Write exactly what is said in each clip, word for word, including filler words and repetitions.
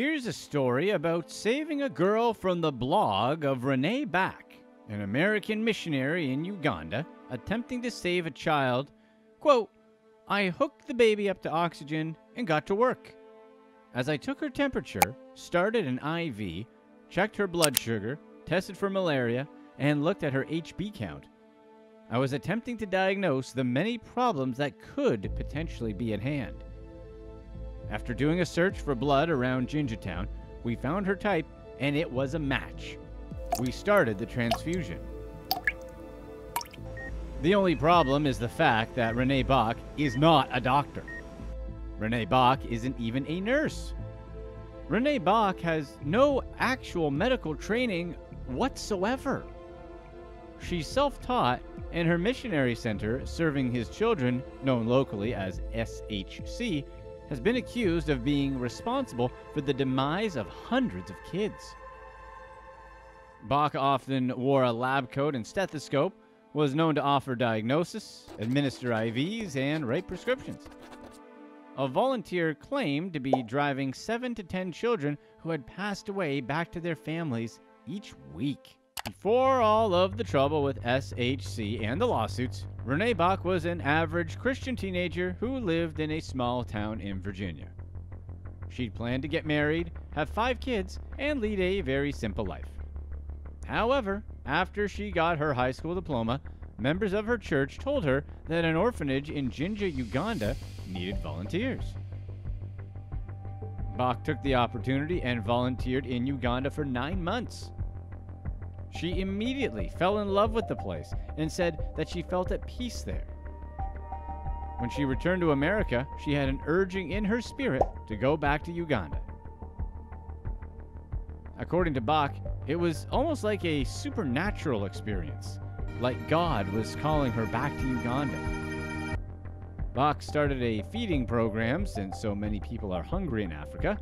Here's a story about saving a girl from the blog of Renee Back, an American missionary in Uganda, attempting to save a child. Quote, I hooked the baby up to oxygen and got to work. As I took her temperature, started an I V, checked her blood sugar, tested for malaria, and looked at her H B count. I was attempting to diagnose the many problems that could potentially be at hand. After doing a search for blood around Gingertown, we found her type, and it was a match. We started the transfusion. The only problem is the fact that Renee Bach is not a doctor. Renee Bach isn't even a nurse. Renee Bach has no actual medical training whatsoever. She's self-taught, and her missionary center serving his children, known locally as S H C, has been accused of being responsible for the demise of hundreds of kids. Bach often wore a lab coat and stethoscope, was known to offer diagnosis, administer I Vs, and write prescriptions. A volunteer claimed to be driving seven to ten children who had passed away back to their families each week. Before all of the trouble with S H C and the lawsuits, Renee Bach was an average Christian teenager who lived in a small town in Virginia. She'd planned to get married, have five kids, and lead a very simple life. However, after she got her high school diploma, members of her church told her that an orphanage in Jinja, Uganda, needed volunteers. Bach took the opportunity and volunteered in Uganda for nine months. She immediately fell in love with the place and said that she felt at peace there. When she returned to America, she had an urging in her spirit to go back to Uganda. According to Bach, it was almost like a supernatural experience, like God was calling her back to Uganda. Bach started a feeding program since so many people are hungry in Africa.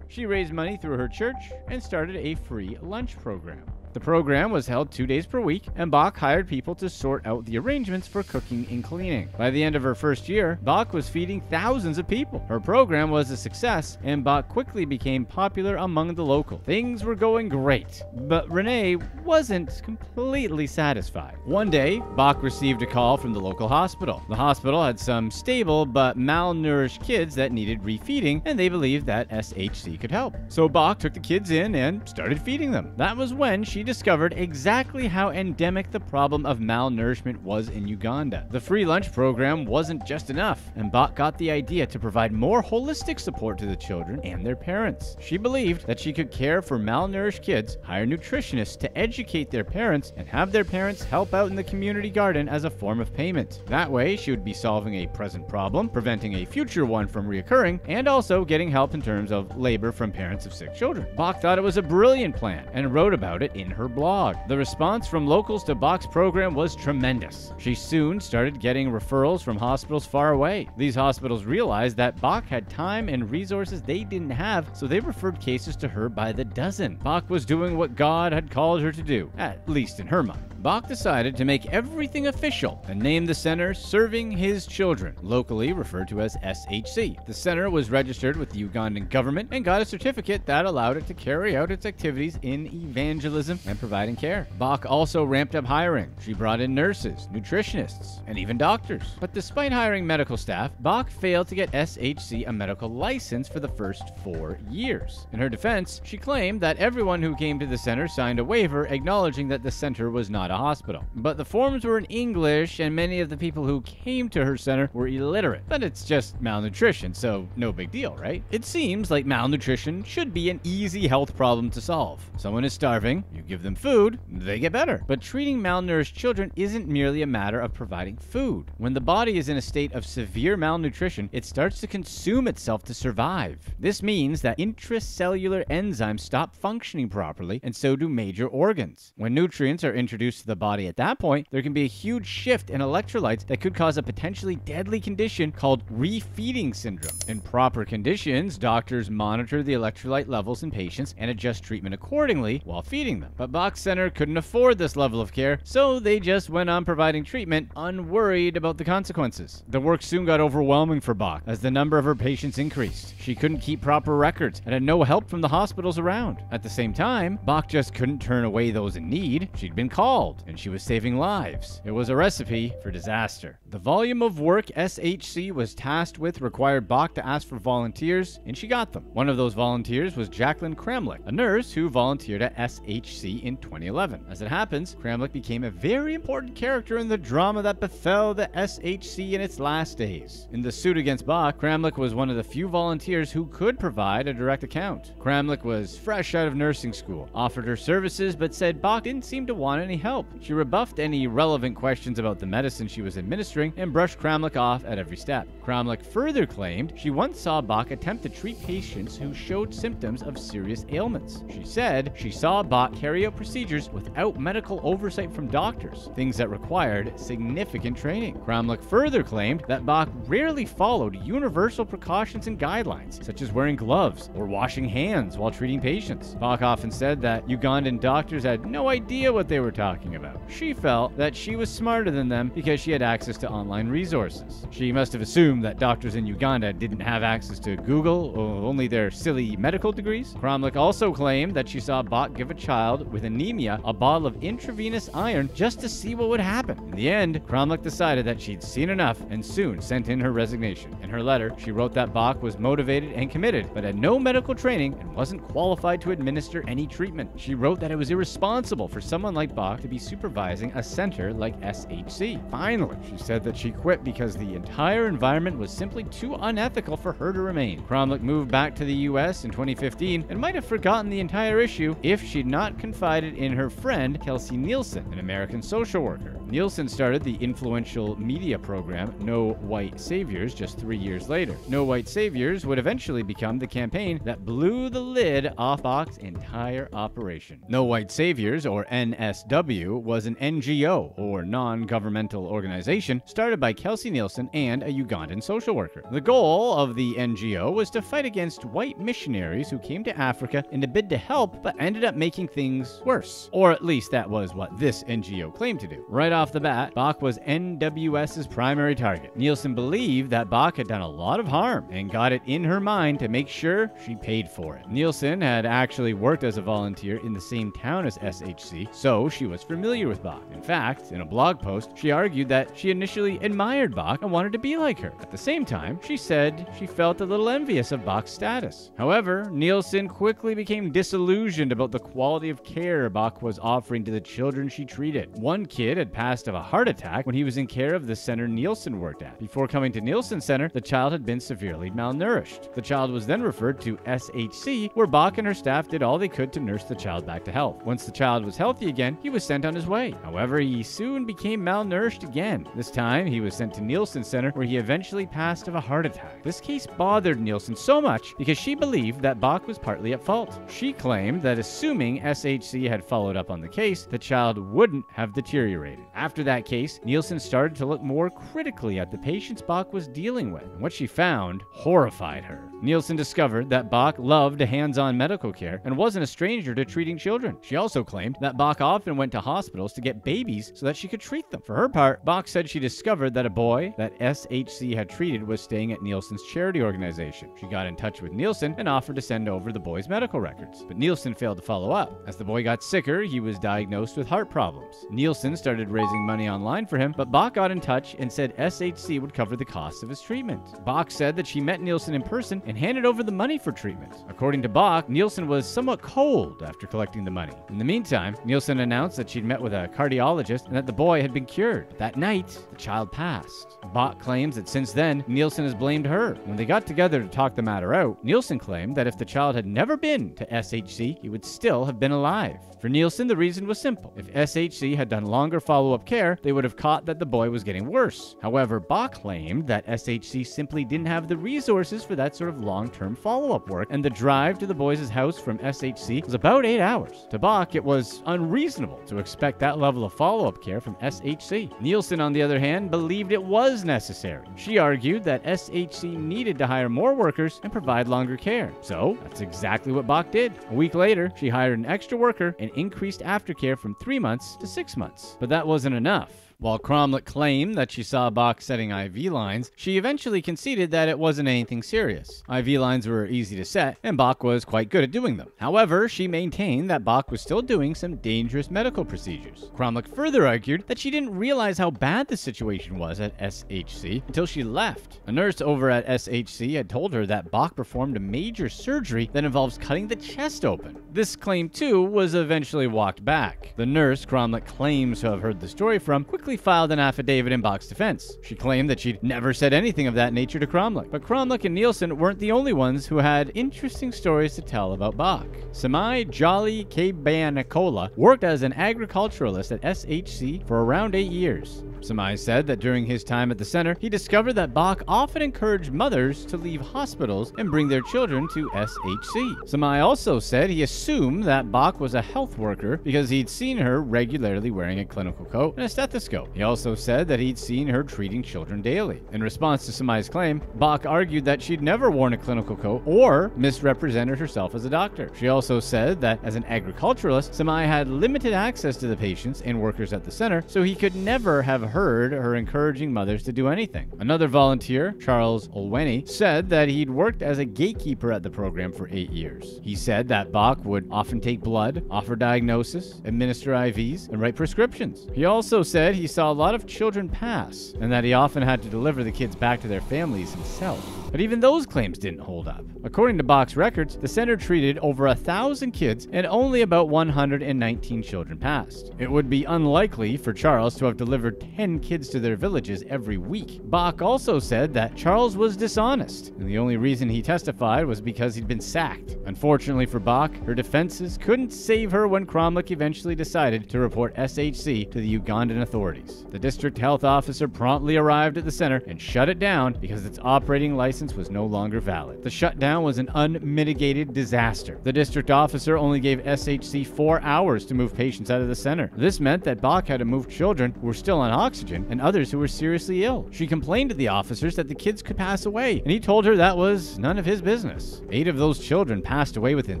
She raised money through her church and started a free lunch program. The program was held two days per week, and Bach hired people to sort out the arrangements for cooking and cleaning. By the end of her first year, Bach was feeding thousands of people. Her program was a success, and Bach quickly became popular among the locals. Things were going great, but Renee wasn't completely satisfied. One day, Bach received a call from the local hospital. The hospital had some stable but malnourished kids that needed refeeding, and they believed that S H C could help. So Bach took the kids in and started feeding them. That was when she She discovered exactly how endemic the problem of malnourishment was in Uganda. The free lunch program wasn't just enough, and Bach got the idea to provide more holistic support to the children and their parents. She believed that she could care for malnourished kids, hire nutritionists to educate their parents, and have their parents help out in the community garden as a form of payment. That way, she would be solving a present problem, preventing a future one from reoccurring, and also getting help in terms of labor from parents of sick children. Bach thought it was a brilliant plan and wrote about it in her blog. The response from locals to Bach's program was tremendous. She soon started getting referrals from hospitals far away. These hospitals realized that Bach had time and resources they didn't have, so they referred cases to her by the dozen. Bach was doing what God had called her to do, at least in her mind. Bach decided to make everything official and named the center Serving His Children, locally referred to as S H C. The center was registered with the Ugandan government and got a certificate that allowed it to carry out its activities in evangelism and providing care. Bach also ramped up hiring. She brought in nurses, nutritionists, and even doctors. But despite hiring medical staff, Bach failed to get S H C a medical license for the first four years. In her defense, she claimed that everyone who came to the center signed a waiver acknowledging that the center was not a hospital. But the forms were in English, and many of the people who came to her center were illiterate. But it's just malnutrition, so no big deal, right? It seems like malnutrition should be an easy health problem to solve. Someone is starving, you give them food, they get better. But treating malnourished children isn't merely a matter of providing food. When the body is in a state of severe malnutrition, it starts to consume itself to survive. This means that intracellular enzymes stop functioning properly, and so do major organs. When nutrients are introduced to the body at that point, there can be a huge shift in electrolytes that could cause a potentially deadly condition called refeeding syndrome. In proper conditions, doctors monitor the electrolyte levels in patients and adjust treatment accordingly while feeding them. But Box Center couldn't afford this level of care, so they just went on providing treatment unworried about the consequences. The work soon got overwhelming for Bach as the number of her patients increased. She couldn't keep proper records and had no help from the hospitals around. At the same time, Bach just couldn't turn away those in need. She'd been called, and she was saving lives. It was a recipe for disaster. The volume of work S H C was tasked with required Bach to ask for volunteers, and she got them. One of those volunteers was Jacqueline Kramlich, a nurse who volunteered at S H C in twenty eleven. As it happens, Kramlich became a very important character in the drama that befell the S H C in its last days. In the suit against Bach, Kramlich was one of the few volunteers who could provide a direct account. Kramlich was fresh out of nursing school, offered her services, but said Bach didn't seem to want any help. She rebuffed any relevant questions about the medicine she was administering and brushed Kramlich off at every step. Kramlich further claimed she once saw Bach attempt to treat patients who showed symptoms of serious ailments. She said she saw Bach carry out procedures without medical oversight from doctors, things that required significant training. Kramlich further claimed that Bach rarely followed universal precautions and guidelines, such as wearing gloves or washing hands while treating patients. Bach often said that Ugandan doctors had no idea what they were talking about. She felt that she was smarter than them because she had access to online resources. She must have assumed that doctors in Uganda didn't have access to Google, or only their silly medical degrees. Kramlich also claimed that she saw Bach give a child with anemia a bottle of intravenous iron just to see what would happen. In the end, Kramlich decided that she'd seen enough and soon sent in her resignation. In her letter, she wrote that Bach was motivated and committed, but had no medical training and wasn't qualified to administer any treatment. She wrote that it was irresponsible for someone like Bach to be supervising a center like S H C. Finally, she said that she quit because the entire environment was simply too unethical for her to remain. Kramlich moved back to the U S in twenty fifteen and might have forgotten the entire issue if she'd not confided in her friend Kelsey Nielsen, an American social worker. Nielsen started the influential media program No White Saviors just three years later. No White Saviors would eventually become the campaign that blew the lid off Bach's entire operation. No White Saviors, or N S W, was an N G O, or non-governmental organization, started by Kelsey Nielsen and a Ugandan social worker. The goal of the N G O was to fight against white missionaries who came to Africa in a bid to help but ended up making things worse. Or at least that was what this N G O claimed to do. Right off the bat, Bach was N W S's primary target. Nielsen believed that Bach had done a lot of harm and got it in her mind to make sure she paid for it. Nielsen had actually worked as a volunteer in the same town as S H C, so she was familiar with Bach. In fact, in a blog post, she argued that she initially admired Bach and wanted to be like her. At the same time, she said she felt a little envious of Bach's status. However, Nielsen quickly became disillusioned about the quality of care Bach was offering to the children she treated. One kid had passed of a heart attack when he was in care of the center Nielsen worked at. Before coming to Nielsen Center, the child had been severely malnourished. The child was then referred to S H C, where Bach and her staff did all they could to nurse the child back to health. Once the child was healthy again, he was sent on his way. However, he soon became malnourished again. This time, he was sent to Nielsen Center, where he eventually passed of a heart attack. This case bothered Nielsen so much because she believed that Bach was partly at fault. She claimed that assuming S H C had followed up on the case, the child wouldn't have deteriorated. After that case, Nielsen started to look more critically at the patients Bach was dealing with, and what she found horrified her. Nielsen discovered that Bach loved hands-on medical care and wasn't a stranger to treating children. She also claimed that Bach often went to hospitals to get babies so that she could treat them. For her part, Bach said she discovered that a boy that S H C had treated was staying at Nielsen's charity organization. She got in touch with Nielsen and offered to send over the boy's medical records, but Nielsen failed to follow up. As the boy got sicker, he was diagnosed with heart problems. Nielsen started raising money online for him, but Bach got in touch and said S H C would cover the cost of his treatment. Bach said that she met Nielsen in person and handed over the money for treatment. According to Bach, Nielsen was somewhat cold after collecting the money. In the meantime, Nielsen announced that she'd met with a cardiologist and that the boy had been cured. But that night, the child passed. Bach claims that since then, Nielsen has blamed her. When they got together to talk the matter out, Nielsen claimed that if the child had never been to S H C, he would still have been alive. For Nielsen, the reason was simple. If S H C had done longer follow-up care, they would have caught that the boy was getting worse. However, Bach claimed that S H C simply didn't have the resources for that sort of long-term follow-up work, and the drive to the boys' house from S H C was about eight hours. To Bach, it was unreasonable to expect expect that level of follow-up care from S H C. Nielsen, on the other hand, believed it was necessary. She argued that S H C needed to hire more workers and provide longer care. So that's exactly what Bach did. A week later, she hired an extra worker and increased aftercare from three months to six months. But that wasn't enough. While Cromlett claimed that she saw Bach setting I V lines, she eventually conceded that it wasn't anything serious. I V lines were easy to set, and Bach was quite good at doing them. However, she maintained that Bach was still doing some dangerous medical procedures. Cromlett further argued that she didn't realize how bad the situation was at S H C until she left. A nurse over at S H C had told her that Bach performed a major surgery that involves cutting the chest open. This claim, too, was eventually walked back. The nurse Cromlett claims to have heard the story from quickly filed an affidavit in Bach's defense. She claimed that she'd never said anything of that nature to Cromlett. But Cromlett and Nielsen weren't the only ones who had interesting stories to tell about Bach. Samai Jolly Kabanakola worked as an agriculturalist at S H C for around eight years. Samai said that during his time at the center, he discovered that Bach often encouraged mothers to leave hospitals and bring their children to S H C. Samai also said he assumed that Bach was a health worker because he'd seen her regularly wearing a clinical coat and a stethoscope. He also said that he'd seen her treating children daily. In response to Samai's claim, Bach argued that she'd never worn a clinical coat or misrepresented herself as a doctor. She also said that as an agriculturalist, Samai had limited access to the patients and workers at the center, so he could never have heard her encouraging mothers to do anything. Another volunteer, Charles Olwenny, said that he'd worked as a gatekeeper at the program for eight years. He said that Bach would often take blood, offer diagnosis, administer I Vs, and write prescriptions. He also said he saw a lot of children pass, and that he often had to deliver the kids back to their families himself. But even those claims didn't hold up. According to Bach's records, the center treated over a thousand kids and only about one hundred nineteen children passed. It would be unlikely for Charles to have delivered ten kids to their villages every week. Bach also said that Charles was dishonest, and the only reason he testified was because he'd been sacked. Unfortunately for Bach, her defenses couldn't save her when Cromlett eventually decided to report S H C to the Ugandan authorities. The district health officer promptly arrived at the center and shut it down because its operating license was no longer valid. The shutdown was an unmitigated disaster. The district officer only gave S H C four hours to move patients out of the center. This meant that Bach had to move children who were still on oxygen and others who were seriously ill. She complained to the officers that the kids could pass away, and he told her that was none of his business. Eight of those children passed away within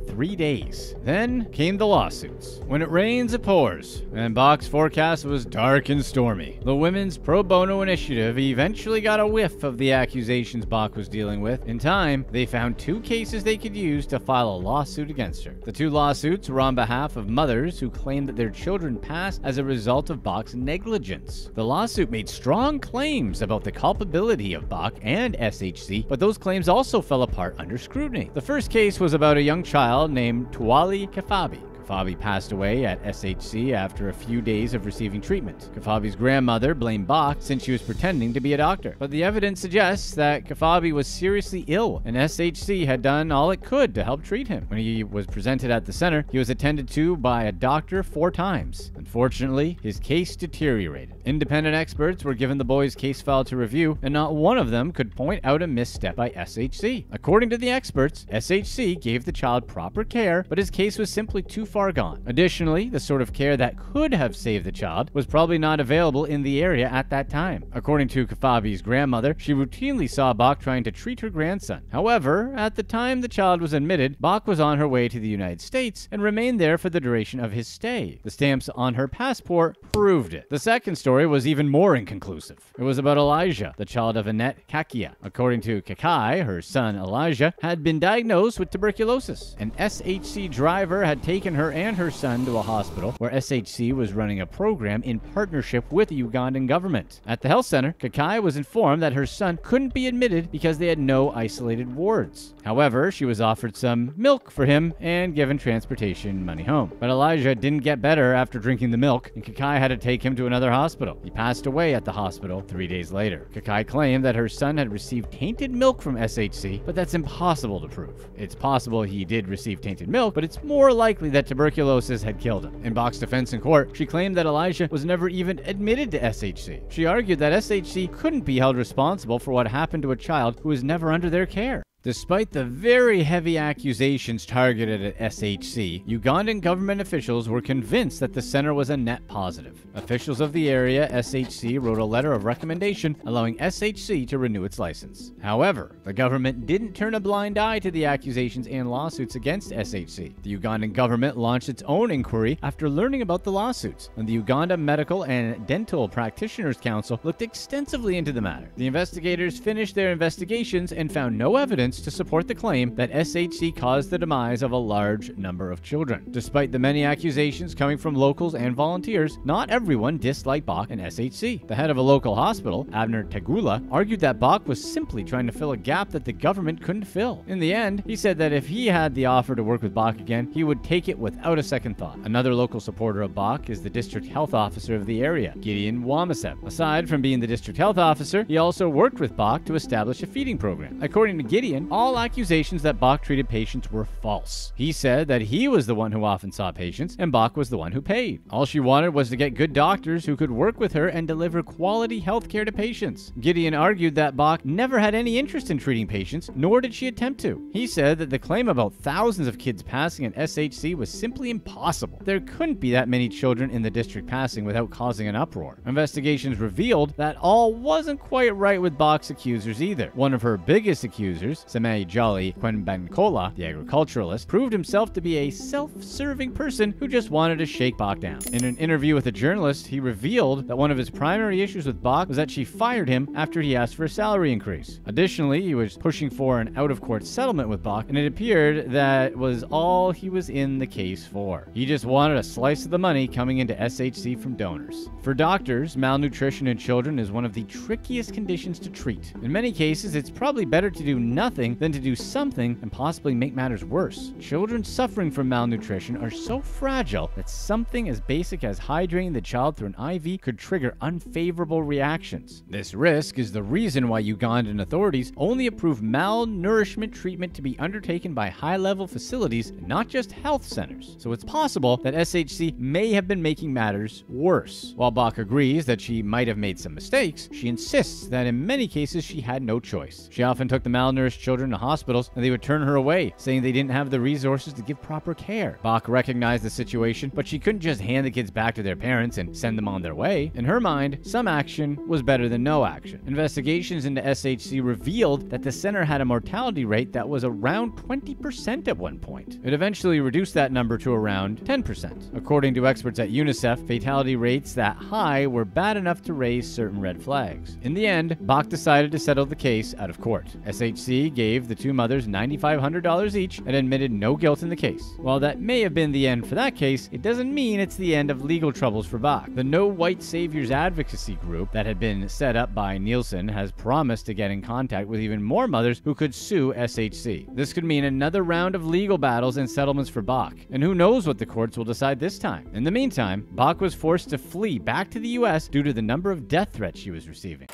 three days. Then came the lawsuits. When it rains, it pours, and Bach's forecast was dark and stormy. The Women's Pro Bono Initiative eventually got a whiff of the accusations Bach was dealing with. In time, they found two cases they could use to file a lawsuit against her. The two lawsuits were on behalf of mothers who claimed that their children passed as a result of Bach's negligence. The lawsuit made strong claims about the culpability of Bach and S H C, but those claims also fell apart under scrutiny. The first case was about a young child named Tuwali Kefabi. Kefabi passed away at S H C after a few days of receiving treatment. Kefabi's grandmother blamed Bach since she was pretending to be a doctor. But the evidence suggests that Kefabi was seriously ill, and S H C had done all it could to help treat him. When he was presented at the center, he was attended to by a doctor four times. Unfortunately, his case deteriorated. Independent experts were given the boy's case file to review, and not one of them could point out a misstep by S H C. According to the experts, S H C gave the child proper care, but his case was simply too far gone. Additionally, the sort of care that could have saved the child was probably not available in the area at that time. According to Kefabi's grandmother, she routinely saw Bach trying to treat her grandson. However, at the time the child was admitted, Bach was on her way to the United States and remained there for the duration of his stay. The stamps on her passport proved it. The second story was even more inconclusive. It was about Elijah, the child of Annette Kakia. According to Kakai, her son Elijah had been diagnosed with tuberculosis. An S H C driver had taken her and her son to a hospital where S H C was running a program in partnership with the Ugandan government. At the health center, Kakai was informed that her son couldn't be admitted because they had no isolated wards. However, she was offered some milk for him and given transportation money home. But Elijah didn't get better after drinking the milk, and Kakai had to take him to another hospital. He passed away at the hospital three days later. Kakai claimed that her son had received tainted milk from S H C, but that's impossible to prove. It's possible he did receive tainted milk, but it's more likely that tuberculosis had killed him. In Bach's defense in court, she claimed that Elijah was never even admitted to S H C. She argued that S H C couldn't be held responsible for what happened to a child who was never under their care. Despite the very heavy accusations targeted at S H C, Ugandan government officials were convinced that the center was a net positive. Officials of the area, S H C, wrote a letter of recommendation allowing S H C to renew its license. However, the government didn't turn a blind eye to the accusations and lawsuits against S H C. The Ugandan government launched its own inquiry after learning about the lawsuits, and the Uganda Medical and Dental Practitioners Council looked extensively into the matter. The investigators finished their investigations and found no evidence to support the claim that S H C caused the demise of a large number of children. Despite the many accusations coming from locals and volunteers, not everyone disliked Bach and S H C. The head of a local hospital, Abner Tegula, argued that Bach was simply trying to fill a gap that the government couldn't fill. In the end, he said that if he had the offer to work with Bach again, he would take it without a second thought. Another local supporter of Bach is the district health officer of the area, Gideon Wamasep. Aside from being the district health officer, he also worked with Bach to establish a feeding program. According to Gideon, all accusations that Bach treated patients were false. He said that he was the one who often saw patients, and Bach was the one who paid. All she wanted was to get good doctors who could work with her and deliver quality healthcare to patients. Gideon argued that Bach never had any interest in treating patients, nor did she attempt to. He said that the claim about thousands of kids passing at S H C was simply impossible. There couldn't be that many children in the district passing without causing an uproar. Investigations revealed that all wasn't quite right with Bach's accusers either. One of her biggest accusers, Semei Jolly Quenbenkola, the agriculturalist, proved himself to be a self-serving person who just wanted to shake Bach down. In an interview with a journalist, he revealed that one of his primary issues with Bach was that she fired him after he asked for a salary increase. Additionally, he was pushing for an out-of-court settlement with Bach, and it appeared that was all he was in the case for. He just wanted a slice of the money coming into S H C from donors. For doctors, malnutrition in children is one of the trickiest conditions to treat. In many cases, it's probably better to do nothing than to do something and possibly make matters worse. Children suffering from malnutrition are so fragile that something as basic as hydrating the child through an I V could trigger unfavorable reactions. This risk is the reason why Ugandan authorities only approve malnourishment treatment to be undertaken by high-level facilities, not just health centers. So it's possible that S H C may have been making matters worse. While Bach agrees that she might have made some mistakes, she insists that in many cases she had no choice. She often took the malnourished children children to hospitals, and they would turn her away, saying they didn't have the resources to give proper care. Bach recognized the situation, but she couldn't just hand the kids back to their parents and send them on their way. In her mind, some action was better than no action. Investigations into S H C revealed that the center had a mortality rate that was around twenty percent at one point. It eventually reduced that number to around ten percent. According to experts at UNICEF, fatality rates that high were bad enough to raise certain red flags. In the end, Bach decided to settle the case out of court. S H C gave the two mothers nine thousand five hundred dollars each and admitted no guilt in the case. While that may have been the end for that case, it doesn't mean it's the end of legal troubles for Bach. The No White Saviors advocacy group that had been set up by Nielsen has promised to get in contact with even more mothers who could sue S H C. This could mean another round of legal battles and settlements for Bach, and who knows what the courts will decide this time. In the meantime, Bach was forced to flee back to the U S due to the number of death threats she was receiving.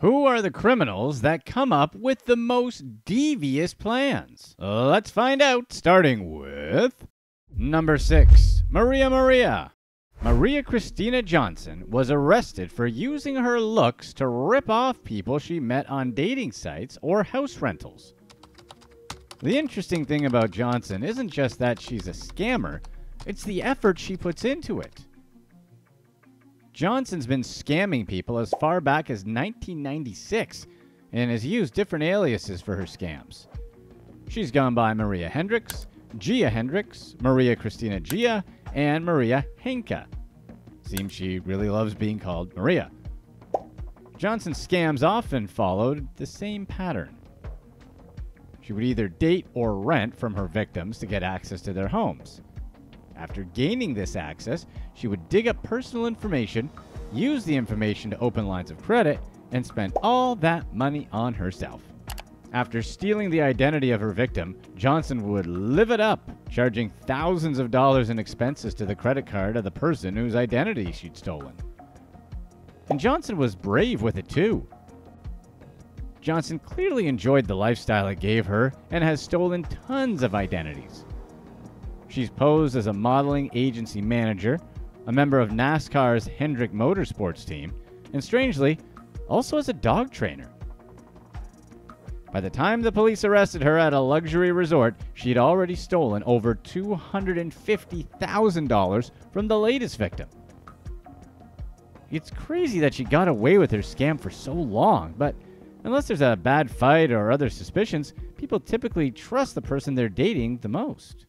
Who are the criminals that come up with the most devious plans? Let's find out, starting with number six, Maria Maria. Maria Christina Johnson was arrested for using her looks to rip off people she met on dating sites or house rentals. The interesting thing about Johnson isn't just that she's a scammer, it's the effort she puts into it. Johnson's been scamming people as far back as nineteen ninety-six and has used different aliases for her scams. She's gone by Maria Hendricks, Gia Hendricks, Maria Christina Gia, and Maria Henka. Seems she really loves being called Maria. Johnson's scams often followed the same pattern. She would either date or rent from her victims to get access to their homes. After gaining this access, she would dig up personal information, use the information to open lines of credit, and spend all that money on herself. After stealing the identity of her victim, Johnson would live it up, charging thousands of dollars in expenses to the credit card of the person whose identity she'd stolen. And Johnson was brave with it too. Johnson clearly enjoyed the lifestyle it gave her and has stolen tons of identities. She's posed as a modeling agency manager, a member of NASCAR's Hendrick Motorsports team, and strangely, also as a dog trainer. By the time the police arrested her at a luxury resort, she'd already stolen over two hundred fifty thousand dollars from the latest victim. It's crazy that she got away with her scam for so long, but unless there's a bad fight or other suspicions, people typically trust the person they're dating the most.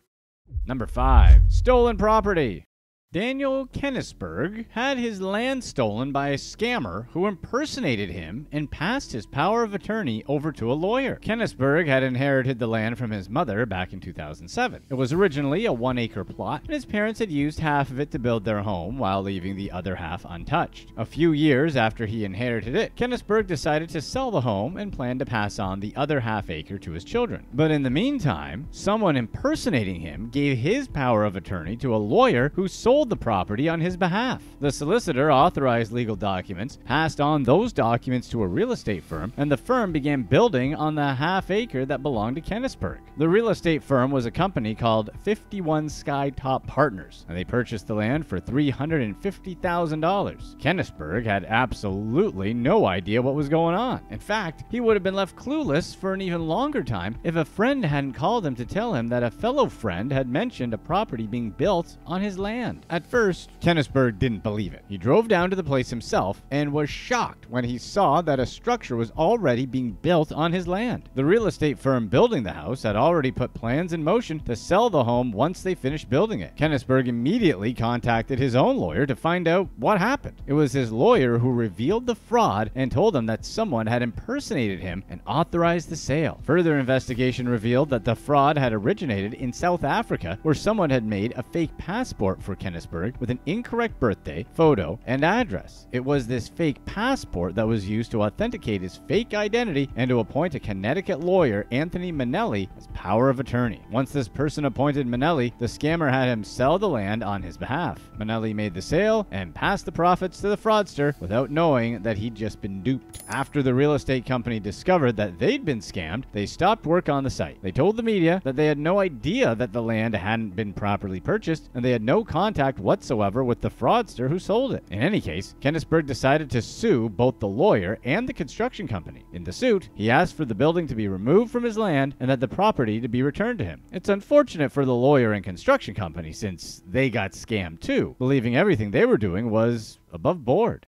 Number five, stolen property. Daniel Kennisberg had his land stolen by a scammer who impersonated him and passed his power of attorney over to a lawyer. Kennisberg had inherited the land from his mother back in two thousand seven. It was originally a one-acre plot, and his parents had used half of it to build their home while leaving the other half untouched. A few years after he inherited it, Kennisberg decided to sell the home and planned to pass on the other half acre to his children. But in the meantime, someone impersonating him gave his power of attorney to a lawyer who sold the property on his behalf. The solicitor authorized legal documents, passed on those documents to a real estate firm, and the firm began building on the half acre that belonged to Kennisberg. The real estate firm was a company called fifty-one Skytop Partners, and they purchased the land for three hundred fifty thousand dollars. Kennisberg had absolutely no idea what was going on. In fact, he would have been left clueless for an even longer time if a friend hadn't called him to tell him that a fellow friend had mentioned a property being built on his land. At first, Kennisberg didn't believe it. He drove down to the place himself and was shocked when he saw that a structure was already being built on his land. The real estate firm building the house had already put plans in motion to sell the home once they finished building it. Kennisberg immediately contacted his own lawyer to find out what happened. It was his lawyer who revealed the fraud and told him that someone had impersonated him and authorized the sale. Further investigation revealed that the fraud had originated in South Africa, where someone had made a fake passport for Kennisberg with an incorrect birthday, photo, and address. It was this fake passport that was used to authenticate his fake identity and to appoint a Connecticut lawyer, Anthony Minnelli, as power of attorney. Once this person appointed Minnelli, the scammer had him sell the land on his behalf. Minnelli made the sale and passed the profits to the fraudster without knowing that he'd just been duped. After the real estate company discovered that they'd been scammed, they stopped work on the site. They told the media that they had no idea that the land hadn't been properly purchased, and they had no contact whatsoever with the fraudster who sold it. In any case, Kennisberg decided to sue both the lawyer and the construction company. In the suit, he asked for the building to be removed from his land and that the property to be returned to him. It's unfortunate for the lawyer and construction company since they got scammed too, believing everything they were doing was above board.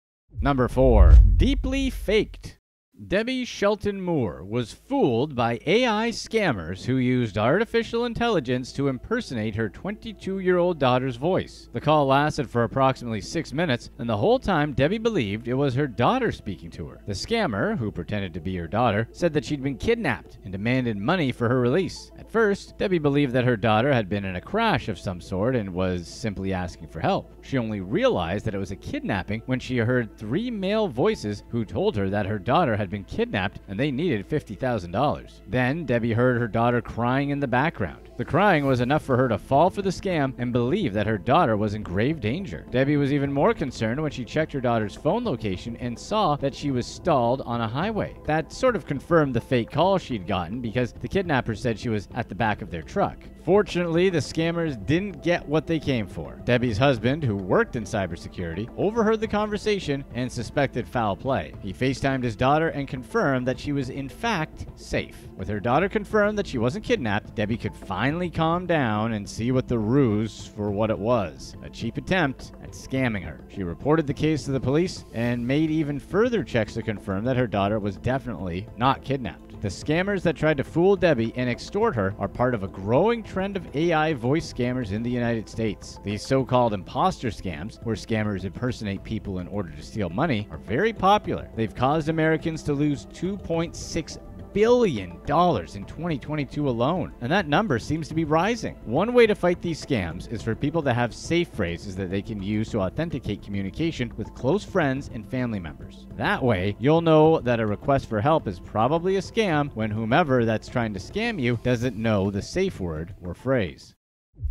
Number four, deeply faked. Debbie Shelton Moore was fooled by A I scammers who used artificial intelligence to impersonate her twenty-two-year-old daughter's voice. The call lasted for approximately six minutes, and the whole time Debbie believed it was her daughter speaking to her. The scammer, who pretended to be her daughter, said that she'd been kidnapped and demanded money for her release. At first, Debbie believed that her daughter had been in a crash of some sort and was simply asking for help. She only realized that it was a kidnapping when she heard three male voices who told her that her daughter had had been kidnapped and they needed fifty thousand dollars. Then Debbie heard her daughter crying in the background. The crying was enough for her to fall for the scam and believe that her daughter was in grave danger. Debbie was even more concerned when she checked her daughter's phone location and saw that she was stalled on a highway. That sort of confirmed the fake call she'd gotten because the kidnappers said she was at the back of their truck. Fortunately, the scammers didn't get what they came for. Debbie's husband, who worked in cybersecurity, overheard the conversation and suspected foul play. He FaceTimed his daughter and confirmed that she was in fact safe. With her daughter confirmed that she wasn't kidnapped, Debbie could finally calm down and see what the ruse for what it was, a cheap attempt at scamming her. She reported the case to the police and made even further checks to confirm that her daughter was definitely not kidnapped. The scammers that tried to fool Debbie and extort her are part of a growing trend of A I voice scammers in the United States. These so-called imposter scams, where scammers impersonate people in order to steal money, are very popular. They've caused Americans to lose two point six billion dollars in twenty twenty-two alone, and that number seems to be rising. One way to fight these scams is for people to have safe phrases that they can use to authenticate communication with close friends and family members. That way, you'll know that a request for help is probably a scam when whomever that's trying to scam you doesn't know the safe word or phrase.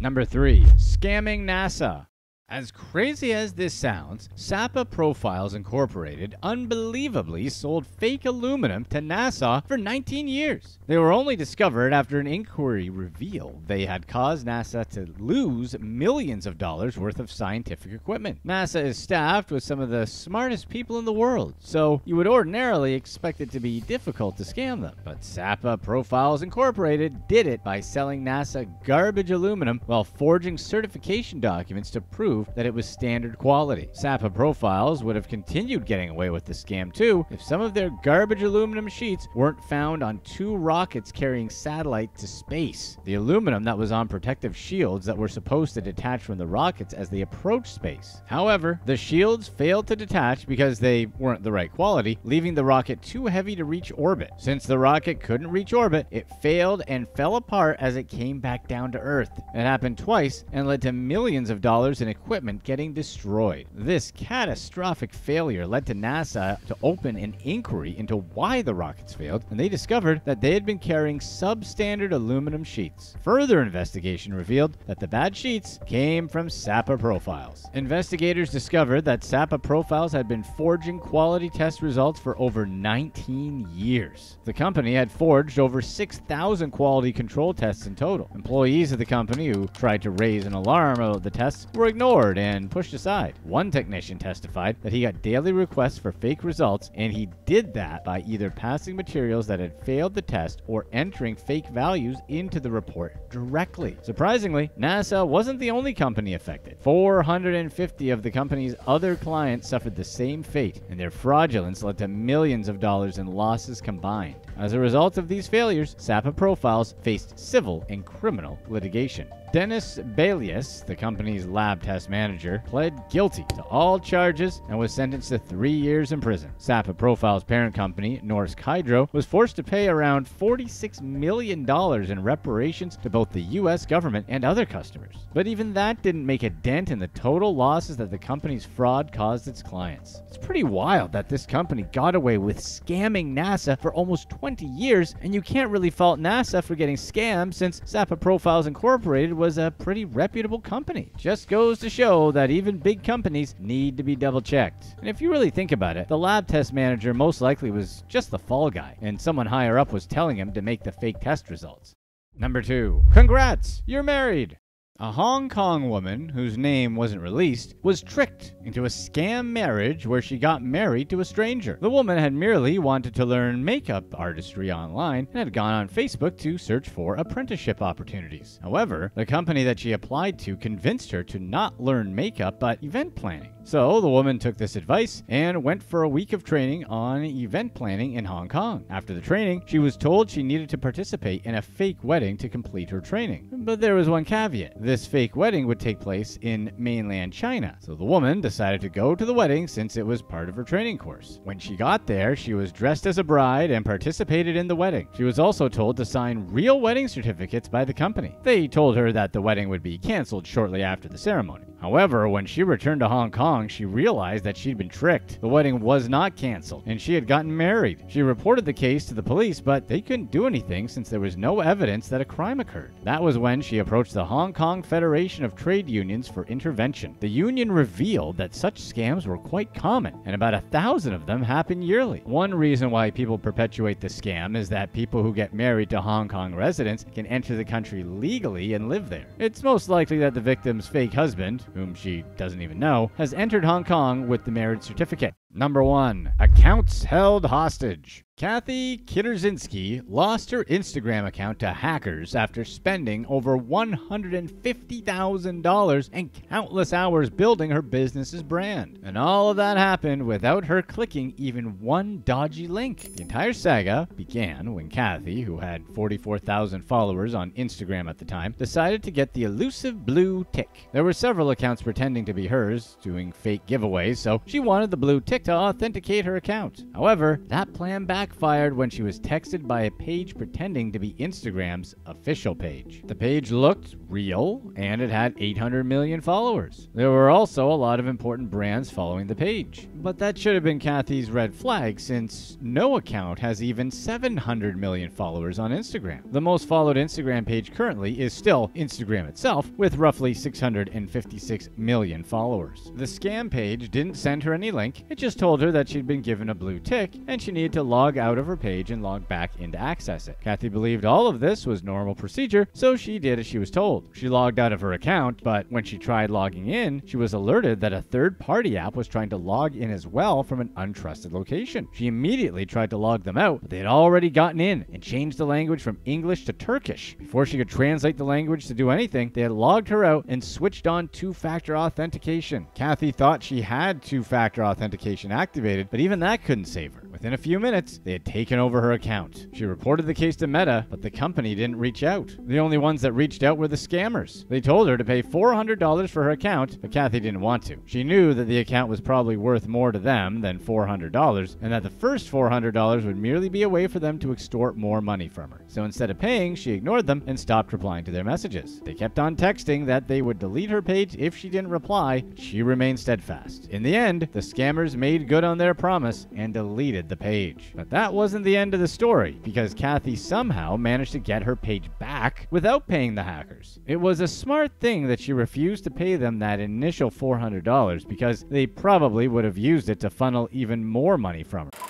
Number three, scamming NASA. As crazy as this sounds, Sapa Profiles Incorporated unbelievably sold fake aluminum to NASA for nineteen years. They were only discovered after an inquiry revealed they had caused NASA to lose millions of dollars worth of scientific equipment. NASA is staffed with some of the smartest people in the world, so you would ordinarily expect it to be difficult to scam them. But Sapa Profiles Incorporated did it by selling NASA garbage aluminum while forging certification documents to prove that it was standard quality. Sapa Profiles would have continued getting away with the scam too if some of their garbage aluminum sheets weren't found on two rockets carrying satellites to space. The aluminum that was on protective shields that were supposed to detach from the rockets as they approached space. However, the shields failed to detach because they weren't the right quality, leaving the rocket too heavy to reach orbit. Since the rocket couldn't reach orbit, it failed and fell apart as it came back down to Earth. It happened twice and led to millions of dollars in equipment equipment getting destroyed. This catastrophic failure led to NASA to open an inquiry into why the rockets failed, and they discovered that they had been carrying substandard aluminum sheets. Further investigation revealed that the bad sheets came from Sapa Profiles. Investigators discovered that Sapa Profiles had been forging quality test results for over nineteen years. The company had forged over six thousand quality control tests in total. Employees of the company who tried to raise an alarm about the tests were ignored and pushed aside. One technician testified that he got daily requests for fake results, and he did that by either passing materials that had failed the test or entering fake values into the report directly. Surprisingly, NASA wasn't the only company affected. four hundred fifty of the company's other clients suffered the same fate, and their fraudulence led to millions of dollars in losses combined. As a result of these failures, Sapa Profiles faced civil and criminal litigation. Dennis Balius, the company's lab test manager, pled guilty to all charges and was sentenced to three years in prison. Sapa Profiles' parent company, Norsk Hydro, was forced to pay around forty-six million dollars in reparations to both the U S government and other customers. But even that didn't make a dent in the total losses that the company's fraud caused its clients. It's pretty wild that this company got away with scamming NASA for almost twenty years, and you can't really fault NASA for getting scammed since Sapa Profiles Incorporated was a pretty reputable company. Just goes to show that even big companies need to be double-checked. And if you really think about it, the lab test manager most likely was just the fall guy, and someone higher up was telling him to make the fake test results. Number two, congrats, you're married. A Hong Kong woman, whose name wasn't released, was tricked into a scam marriage where she got married to a stranger. The woman had merely wanted to learn makeup artistry online and had gone on Facebook to search for apprenticeship opportunities. However, the company that she applied to convinced her to not learn makeup but event planning. So the woman took this advice and went for a week of training on event planning in Hong Kong. After the training, she was told she needed to participate in a fake wedding to complete her training. But there was one caveat. This fake wedding would take place in mainland China, so the woman decided to go to the wedding since it was part of her training course. When she got there, she was dressed as a bride and participated in the wedding. She was also told to sign real wedding certificates by the company. They told her that the wedding would be canceled shortly after the ceremony. However, when she returned to Hong Kong, she realized that she'd been tricked. The wedding was not canceled, and she had gotten married. She reported the case to the police, but they couldn't do anything since there was no evidence that a crime occurred. That was when she approached the Hong Kong Federation of Trade Unions for intervention. The union revealed that such scams were quite common, and about a thousand of them happen yearly. One reason why people perpetuate the scam is that people who get married to Hong Kong residents can enter the country legally and live there. It's most likely that the victim's fake husband, whom she doesn't even know, has entered Hong Kong with the marriage certificate. Number one, accounts held hostage. Kathy Kitterzinski lost her Instagram account to hackers after spending over one hundred fifty thousand dollars and countless hours building her business's brand. And all of that happened without her clicking even one dodgy link. The entire saga began when Kathy, who had forty-four thousand followers on Instagram at the time, decided to get the elusive blue tick. There were several accounts pretending to be hers, doing fake giveaways, so she wanted the blue tick tactic to authenticate her account. However, that plan backfired when she was texted by a page pretending to be Instagram's official page. The page looked real, and it had eight hundred million followers. There were also a lot of important brands following the page. But that should have been Kathy's red flag, since no account has even seven hundred million followers on Instagram. The most followed Instagram page currently is still Instagram itself, with roughly six hundred fifty-six million followers. The scam page didn't send her any link, it just told her that she'd been given a blue tick and she needed to log out of her page and log back in to access it. Kathy believed all of this was normal procedure, so she did as she was told. She logged out of her account, but when she tried logging in, she was alerted that a third-party app was trying to log in as well from an untrusted location. She immediately tried to log them out, but they had already gotten in and changed the language from English to Turkish. Before she could translate the language to do anything, they had logged her out and switched on two-factor authentication. Kathy thought she had two-factor authentication activated, but even that couldn't save her. Within a few minutes, they had taken over her account. She reported the case to Meta, but the company didn't reach out. The only ones that reached out were the scammers. They told her to pay four hundred dollars for her account, but Kathy didn't want to. She knew that the account was probably worth more to them than four hundred dollars, and that the first four hundred dollars would merely be a way for them to extort more money from her. So instead of paying, she ignored them and stopped replying to their messages. They kept on texting that they would delete her page if she didn't reply, but she remained steadfast. In the end, the scammers made good on their promise and deleted the page. But that wasn't the end of the story, because Kathy somehow managed to get her page back without paying the hackers. It was a smart thing that she refused to pay them that initial four hundred dollars, because they probably would have used it to funnel even more money from her.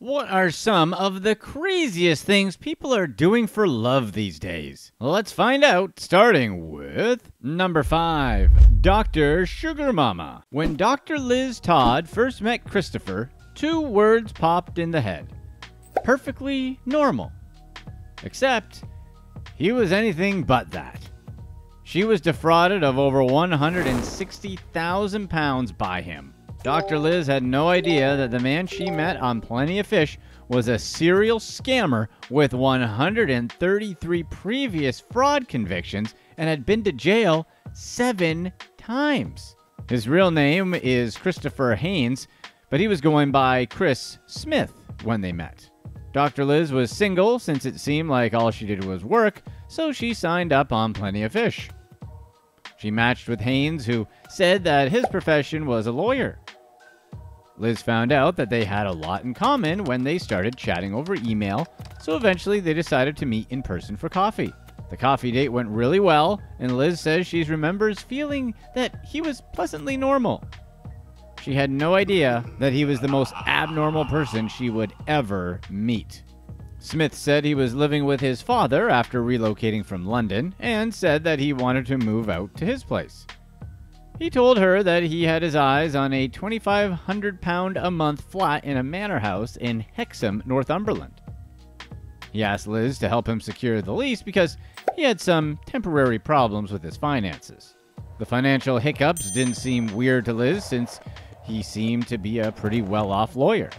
What are some of the craziest things people are doing for love these days? Let's find out, starting with number five, Doctor Sugar Mama. When Doctor Liz Todd first met Christopher, two words popped in the head. Perfectly normal. Except, he was anything but that. She was defrauded of over one hundred sixty thousand pounds by him. Doctor Liz had no idea that the man she met on Plenty of Fish was a serial scammer with one hundred thirty-three previous fraud convictions and had been to jail seven times. His real name is Christopher Haynes, but he was going by Chris Smith when they met. Doctor Liz was single since it seemed like all she did was work, so she signed up on Plenty of Fish. She matched with Haynes, who said that his profession was a lawyer. Liz found out that they had a lot in common when they started chatting over email, so eventually they decided to meet in person for coffee. The coffee date went really well, and Liz says she remembers feeling that he was pleasantly normal. She had no idea that he was the most abnormal person she would ever meet. Smith said he was living with his father after relocating from London, and said that he wanted to move out to his place. He told her that he had his eyes on a twenty-five hundred pound a month flat in a manor house in Hexham, Northumberland. He asked Liz to help him secure the lease because he had some temporary problems with his finances. The financial hiccups didn't seem weird to Liz, since he seemed to be a pretty well-off lawyer.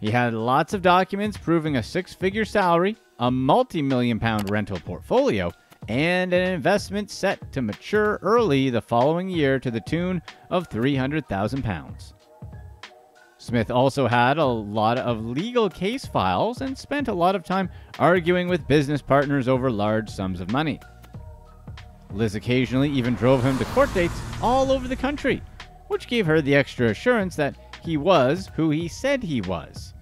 He had lots of documents proving a six-figure salary, a multi-million pound rental portfolio, and an investment set to mature early the following year to the tune of three hundred thousand pounds. Smith also had a lot of legal case files and spent a lot of time arguing with business partners over large sums of money. Liz occasionally even drove him to court dates all over the country, which gave her the extra assurance that he was who he said he was.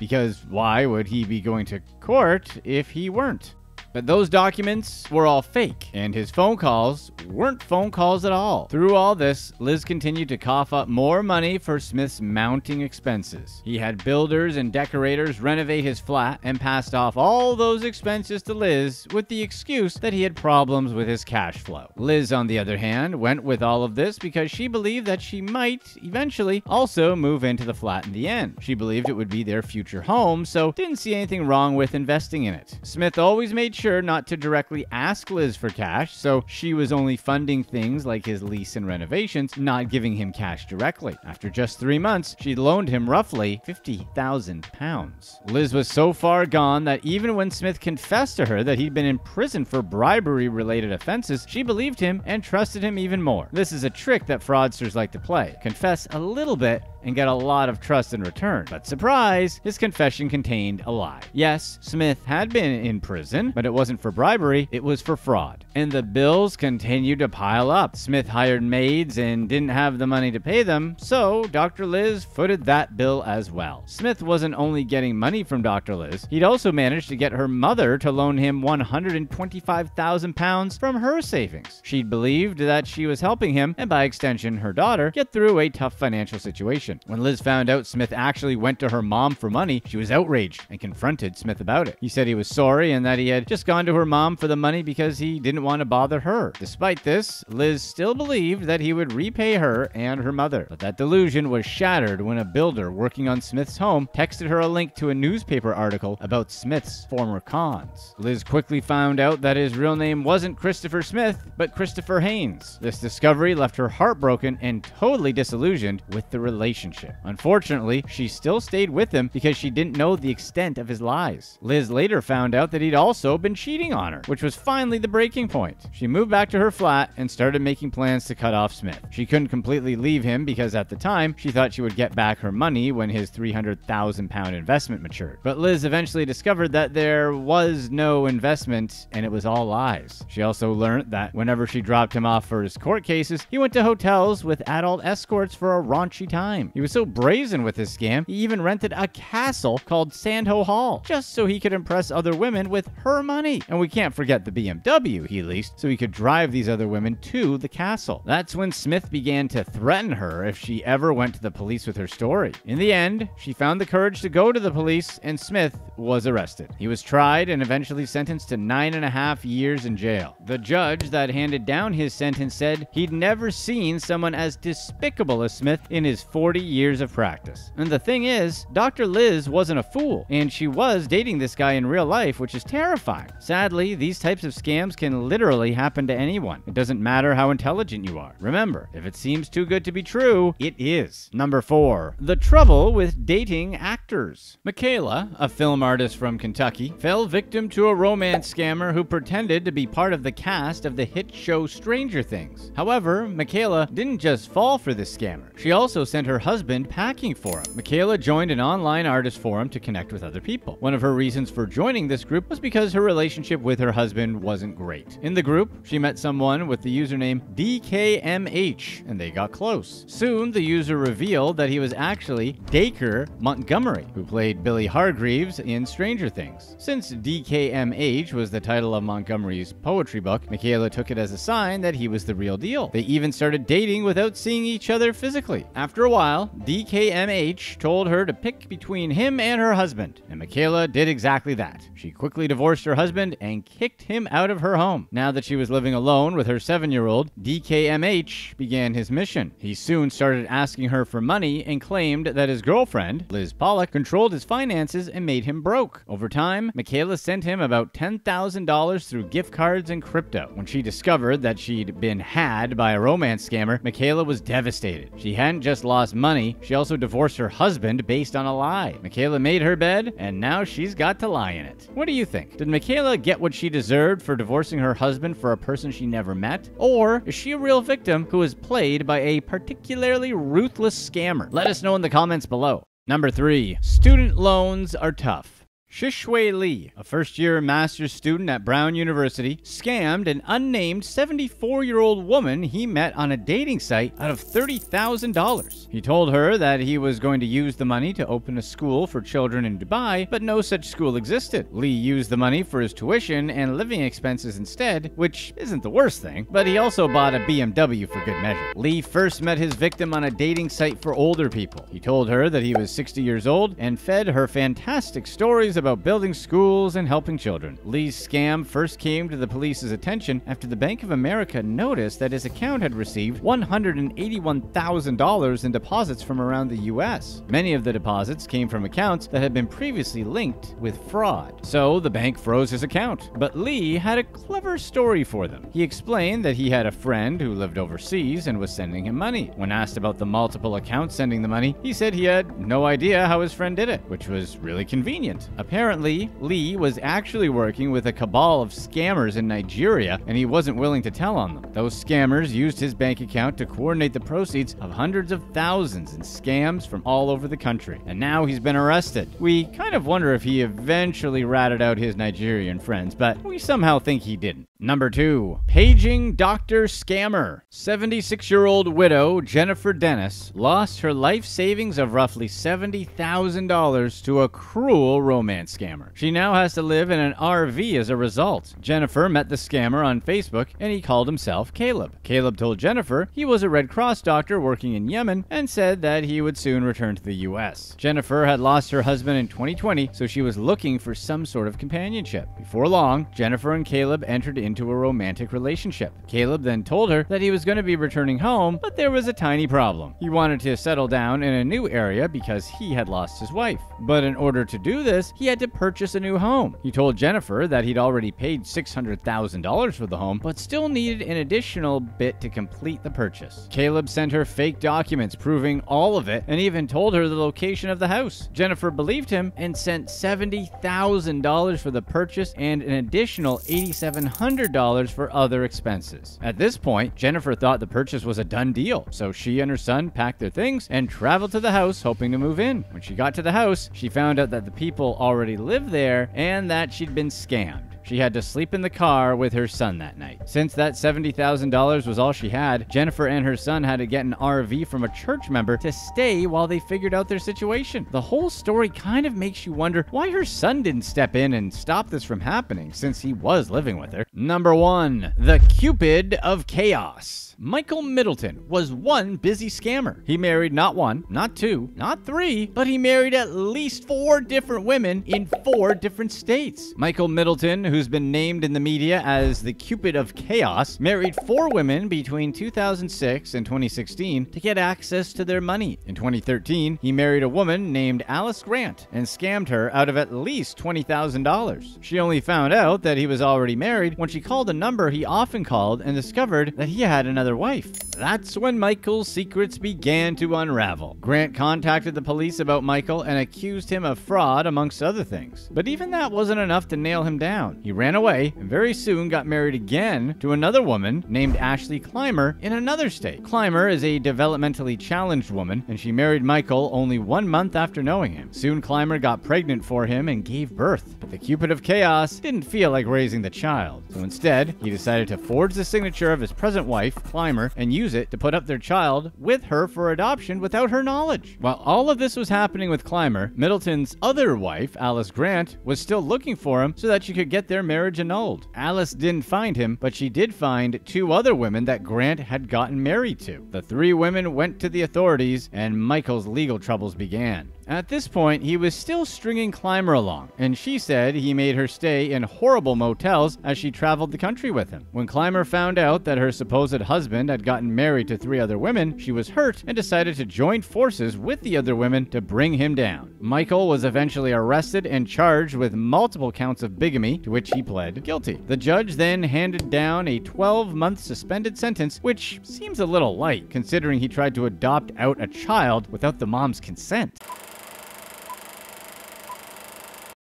Because why would he be going to court if he weren't? But those documents were all fake, and his phone calls weren't phone calls at all. Through all this, Liz continued to cough up more money for Smith's mounting expenses. He had builders and decorators renovate his flat and passed off all those expenses to Liz with the excuse that he had problems with his cash flow. Liz, on the other hand, went with all of this because she believed that she might eventually also move into the flat in the end. She believed it would be their future home, so didn't see anything wrong with investing in it. Smith always made sure sure not to directly ask Liz for cash, so she was only funding things like his lease and renovations, not giving him cash directly. After just three months, she loaned him roughly fifty thousand pounds. Liz was so far gone that even when Smith confessed to her that he'd been in prison for bribery-related offenses, she believed him and trusted him even more. This is a trick that fraudsters like to play. Confess a little bit and get a lot of trust in return. But surprise, his confession contained a lie. Yes, Smith had been in prison, but it wasn't for bribery, it was for fraud. And the bills continued to pile up. Smith hired maids and didn't have the money to pay them, so Doctor Liz footed that bill as well. Smith wasn't only getting money from Doctor Liz, he'd also managed to get her mother to loan him one hundred twenty-five thousand pounds from her savings. She believed that she was helping him, and by extension, her daughter, get through a tough financial situation. When Liz found out Smith actually went to her mom for money, she was outraged and confronted Smith about it. He said he was sorry and that he had just gone to her mom for the money because he didn't want to bother her. Despite this, Liz still believed that he would repay her and her mother. But that delusion was shattered when a builder working on Smith's home texted her a link to a newspaper article about Smith's former cons. Liz quickly found out that his real name wasn't Christopher Smith, but Christopher Haynes. This discovery left her heartbroken and totally disillusioned with the relationship. Unfortunately, she still stayed with him because she didn't know the extent of his lies. Liz later found out that he'd also been cheating on her, which was finally the breaking point. She moved back to her flat and started making plans to cut off Smith. She couldn't completely leave him because at the time, she thought she would get back her money when his three hundred thousand pound investment matured. But Liz eventually discovered that there was no investment and it was all lies. She also learned that whenever she dropped him off for his court cases, he went to hotels with adult escorts for a raunchy time. He was so brazen with his scam, he even rented a castle called Sandhoe Hall, just so he could impress other women with her money. And we can't forget the B M W he leased, so he could drive these other women to the castle. That's when Smith began to threaten her if she ever went to the police with her story. In the end, she found the courage to go to the police, and Smith was arrested. He was tried and eventually sentenced to nine and a half years in jail. The judge that handed down his sentence said he'd never seen someone as despicable as Smith in his forty years of practice. And the thing is, Doctor Liz wasn't a fool, and she was dating this guy in real life, which is terrifying. Sadly, these types of scams can literally happen to anyone. It doesn't matter how intelligent you are. Remember, if it seems too good to be true, it is. Number four, the trouble with dating actors. Michaela, a film artist from Kentucky, fell victim to a romance scammer who pretended to be part of the cast of the hit show Stranger Things. However, Michaela didn't just fall for this scammer. She also sent her husband husband packing for him. Michaela joined an online artist forum to connect with other people. One of her reasons for joining this group was because her relationship with her husband wasn't great. In the group, she met someone with the username D K M H, and they got close. Soon, the user revealed that he was actually Dacre Montgomery, who played Billy Hargreaves in Stranger Things. Since D K M H was the title of Montgomery's poetry book, Michaela took it as a sign that he was the real deal. They even started dating without seeing each other physically. After a while, D K M H told her to pick between him and her husband, and Michaela did exactly that. She quickly divorced her husband and kicked him out of her home. Now that she was living alone with her seven-year-old, D K M H began his mission. He soon started asking her for money and claimed that his girlfriend, Liz Pollack, controlled his finances and made him broke. Over time, Michaela sent him about ten thousand dollars through gift cards and crypto. When she discovered that she'd been had by a romance scammer, Michaela was devastated. She hadn't just lost money. Money, she also divorced her husband based on a lie. Michaela made her bed, and now she's got to lie in it. What do you think? Did Michaela get what she deserved for divorcing her husband for a person she never met? Or is she a real victim who is played by a particularly ruthless scammer? Let us know in the comments below. Number three, student loans are tough. Shishue Lee, a first-year master's student at Brown University, scammed an unnamed seventy-four-year-old woman he met on a dating site out of thirty thousand dollars. He told her that he was going to use the money to open a school for children in Dubai, but no such school existed. Lee used the money for his tuition and living expenses instead, which isn't the worst thing, but he also bought a B M W for good measure. Lee first met his victim on a dating site for older people. He told her that he was sixty years old and fed her fantastic stories claims about building schools and helping children. Lee's scam first came to the police's attention after the Bank of America noticed that his account had received one hundred eighty-one thousand dollars in deposits from around the U S Many of the deposits came from accounts that had been previously linked with fraud. So the bank froze his account. But Lee had a clever story for them. He explained that he had a friend who lived overseas and was sending him money. When asked about the multiple accounts sending the money, he said he had no idea how his friend did it, which was really convenient. Apparently, Lee was actually working with a cabal of scammers in Nigeria, and he wasn't willing to tell on them. Those scammers used his bank account to coordinate the proceeds of hundreds of thousands in scams from all over the country. And now he's been arrested. We kind of wonder if he eventually ratted out his Nigerian friends, but we somehow think he didn't. Number two, paging Doctor Scammer. seventy-six-year-old widow Jennifer Dennis lost her life savings of roughly seventy thousand dollars to a cruel romance scammer. She now has to live in an R V as a result. Jennifer met the scammer on Facebook, and he called himself Caleb. Caleb told Jennifer he was a Red Cross doctor working in Yemen and said that he would soon return to the U S Jennifer had lost her husband in twenty twenty, so she was looking for some sort of companionship. Before long, Jennifer and Caleb entered into a romantic relationship. Caleb then told her that he was going to be returning home, but there was a tiny problem. He wanted to settle down in a new area because he had lost his wife. But in order to do this, he had to purchase a new home. He told Jennifer that he'd already paid six hundred thousand dollars for the home, but still needed an additional bit to complete the purchase. Caleb sent her fake documents proving all of it and even told her the location of the house. Jennifer believed him and sent seventy thousand dollars for the purchase and an additional eighty-seven hundred dollars one hundred dollars for other expenses. At this point, Jennifer thought the purchase was a done deal, so she and her son packed their things and traveled to the house hoping to move in. When she got to the house, she found out that the people already lived there and that she'd been scammed. She had to sleep in the car with her son that night. Since that seventy thousand dollars was all she had, Jennifer and her son had to get an R V from a church member to stay while they figured out their situation. The whole story kind of makes you wonder why her son didn't step in and stop this from happening, since he was living with her. Number one, the Cupid of Chaos. Michael Middleton was one busy scammer. He married not one, not two, not three, but he married at least four different women in four different states. Michael Middleton, who's been named in the media as the Cupid of Chaos, married four women between two thousand six and twenty sixteen to get access to their money. In twenty thirteen, he married a woman named Alice Grant and scammed her out of at least twenty thousand dollars. She only found out that he was already married when she called a number he often called and discovered that he had another wife. That's when Michael's secrets began to unravel. Grant contacted the police about Michael and accused him of fraud, amongst other things. But even that wasn't enough to nail him down. He ran away and very soon got married again to another woman named Ashley Clymer in another state. Clymer is a developmentally challenged woman, and she married Michael only one month after knowing him. Soon Clymer got pregnant for him and gave birth. But the Cupid of Chaos didn't feel like raising the child, so instead he decided to forge the signature of his present wife, Clymer, and use it to put up their child with her for adoption without her knowledge. While all of this was happening with Clymer, Middleton's other wife, Alice Grant, was still looking for him so that she could get their marriage annulled. Alice didn't find him, but she did find two other women that Grant had gotten married to. The three women went to the authorities, and Michael's legal troubles began. At this point, he was still stringing Clymer along, and she said he made her stay in horrible motels as she traveled the country with him. When Clymer found out that her supposed husband had gotten married to three other women, she was hurt and decided to join forces with the other women to bring him down. Michael was eventually arrested and charged with multiple counts of bigamy, to which he pled guilty. The judge then handed down a twelve-month suspended sentence, which seems a little light considering he tried to adopt out a child without the mom's consent.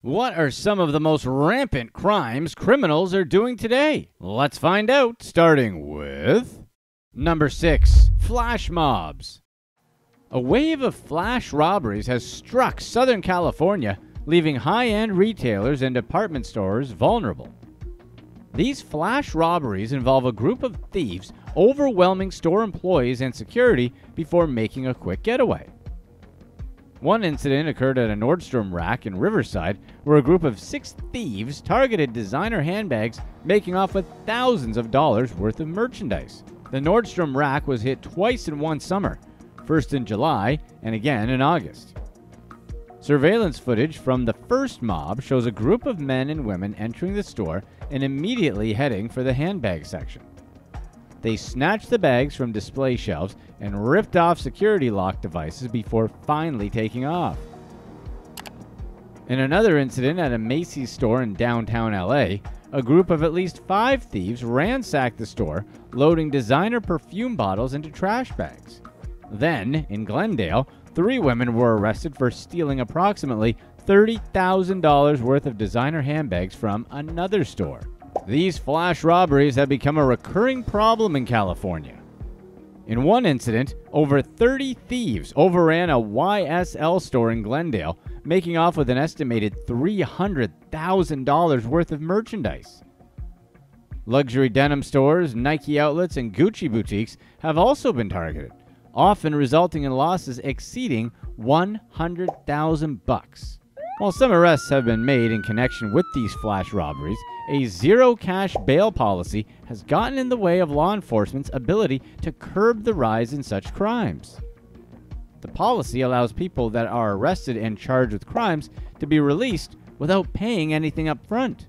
What are some of the most rampant crimes criminals are doing today? Let's find out, starting with number six, flash mobs. A wave of flash robberies has struck Southern California, leaving high-end retailers and department stores vulnerable. These flash robberies involve a group of thieves overwhelming store employees and security before making a quick getaway. One incident occurred at a Nordstrom rack in Riverside, where a group of six thieves targeted designer handbags, making off with thousands of dollars worth of merchandise. The Nordstrom rack was hit twice in one summer, first in July and again in August. Surveillance footage from the first mob shows a group of men and women entering the store and immediately heading for the handbag section. They snatched the bags from display shelves and ripped off security lock devices before finally taking off. In another incident at a Macy's store in downtown L A, a group of at least five thieves ransacked the store, loading designer perfume bottles into trash bags. Then, in Glendale, three women were arrested for stealing approximately thirty thousand dollars worth of designer handbags from another store. These flash robberies have become a recurring problem in California. In one incident, over thirty thieves overran a Y S L store in Glendale, making off with an estimated three hundred thousand dollars worth of merchandise. Luxury denim stores, Nike outlets, and Gucci boutiques have also been targeted, often resulting in losses exceeding one hundred thousand bucks. While some arrests have been made in connection with these flash robberies, a zero cash bail policy has gotten in the way of law enforcement's ability to curb the rise in such crimes. The policy allows people that are arrested and charged with crimes to be released without paying anything up front.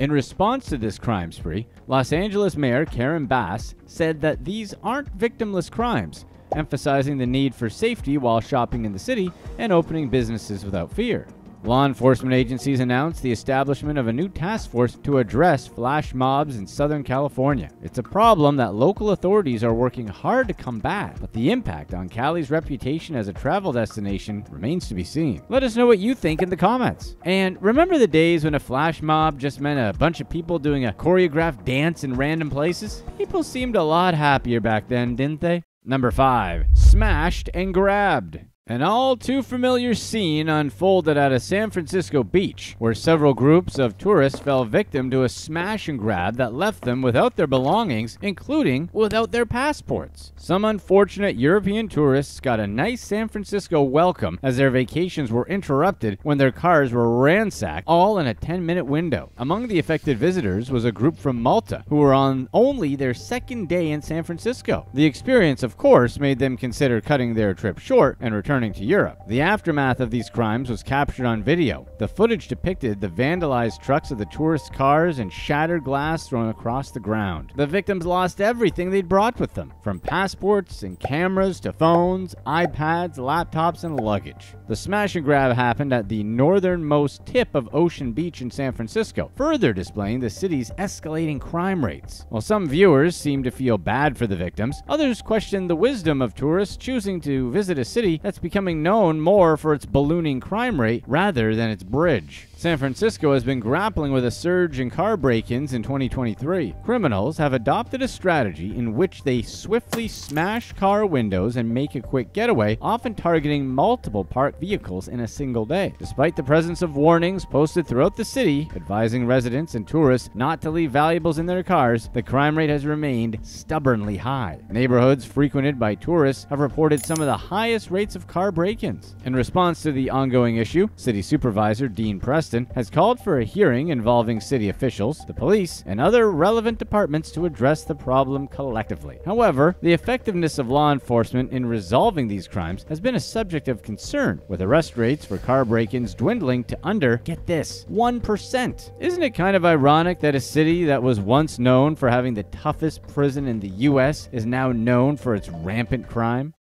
In response to this crime spree, Los Angeles Mayor Karen Bass said that these aren't victimless crimes, emphasizing the need for safety while shopping in the city and opening businesses without fear. Law enforcement agencies announced the establishment of a new task force to address flash mobs in Southern California. It's a problem that local authorities are working hard to combat, but the impact on Cali's reputation as a travel destination remains to be seen. Let us know what you think in the comments. And remember the days when a flash mob just meant a bunch of people doing a choreographed dance in random places? People seemed a lot happier back then, didn't they? Number five, smashed and grabbed. An all-too-familiar scene unfolded at a San Francisco beach, where several groups of tourists fell victim to a smash and grab that left them without their belongings, including without their passports. Some unfortunate European tourists got a nice San Francisco welcome as their vacations were interrupted when their cars were ransacked, all in a ten-minute window. Among the affected visitors was a group from Malta, who were on only their second day in San Francisco. The experience, of course, made them consider cutting their trip short and returning to Europe. The aftermath of these crimes was captured on video. The footage depicted the vandalized trucks of the tourists' cars and shattered glass thrown across the ground. The victims lost everything they'd brought with them, from passports and cameras to phones, iPads, laptops, and luggage. The smash and grab happened at the northernmost tip of Ocean Beach in San Francisco, further displaying the city's escalating crime rates. While some viewers seemed to feel bad for the victims, others questioned the wisdom of tourists choosing to visit a city that's becoming known more for its ballooning crime rate rather than its bridge. San Francisco has been grappling with a surge in car break-ins in twenty twenty-three. Criminals have adopted a strategy in which they swiftly smash car windows and make a quick getaway, often targeting multiple parked vehicles in a single day. Despite the presence of warnings posted throughout the city advising residents and tourists not to leave valuables in their cars, the crime rate has remained stubbornly high. Neighborhoods frequented by tourists have reported some of the highest rates of car break-ins. In response to the ongoing issue, City Supervisor Dean Preston has called for a hearing involving city officials, the police, and other relevant departments to address the problem collectively. However, the effectiveness of law enforcement in resolving these crimes has been a subject of concern, with arrest rates for car break-ins dwindling to under, get this, one percent. Isn't it kind of ironic that a city that was once known for having the toughest prison in the U S is now known for its rampant crime?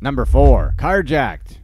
Number four, carjacked.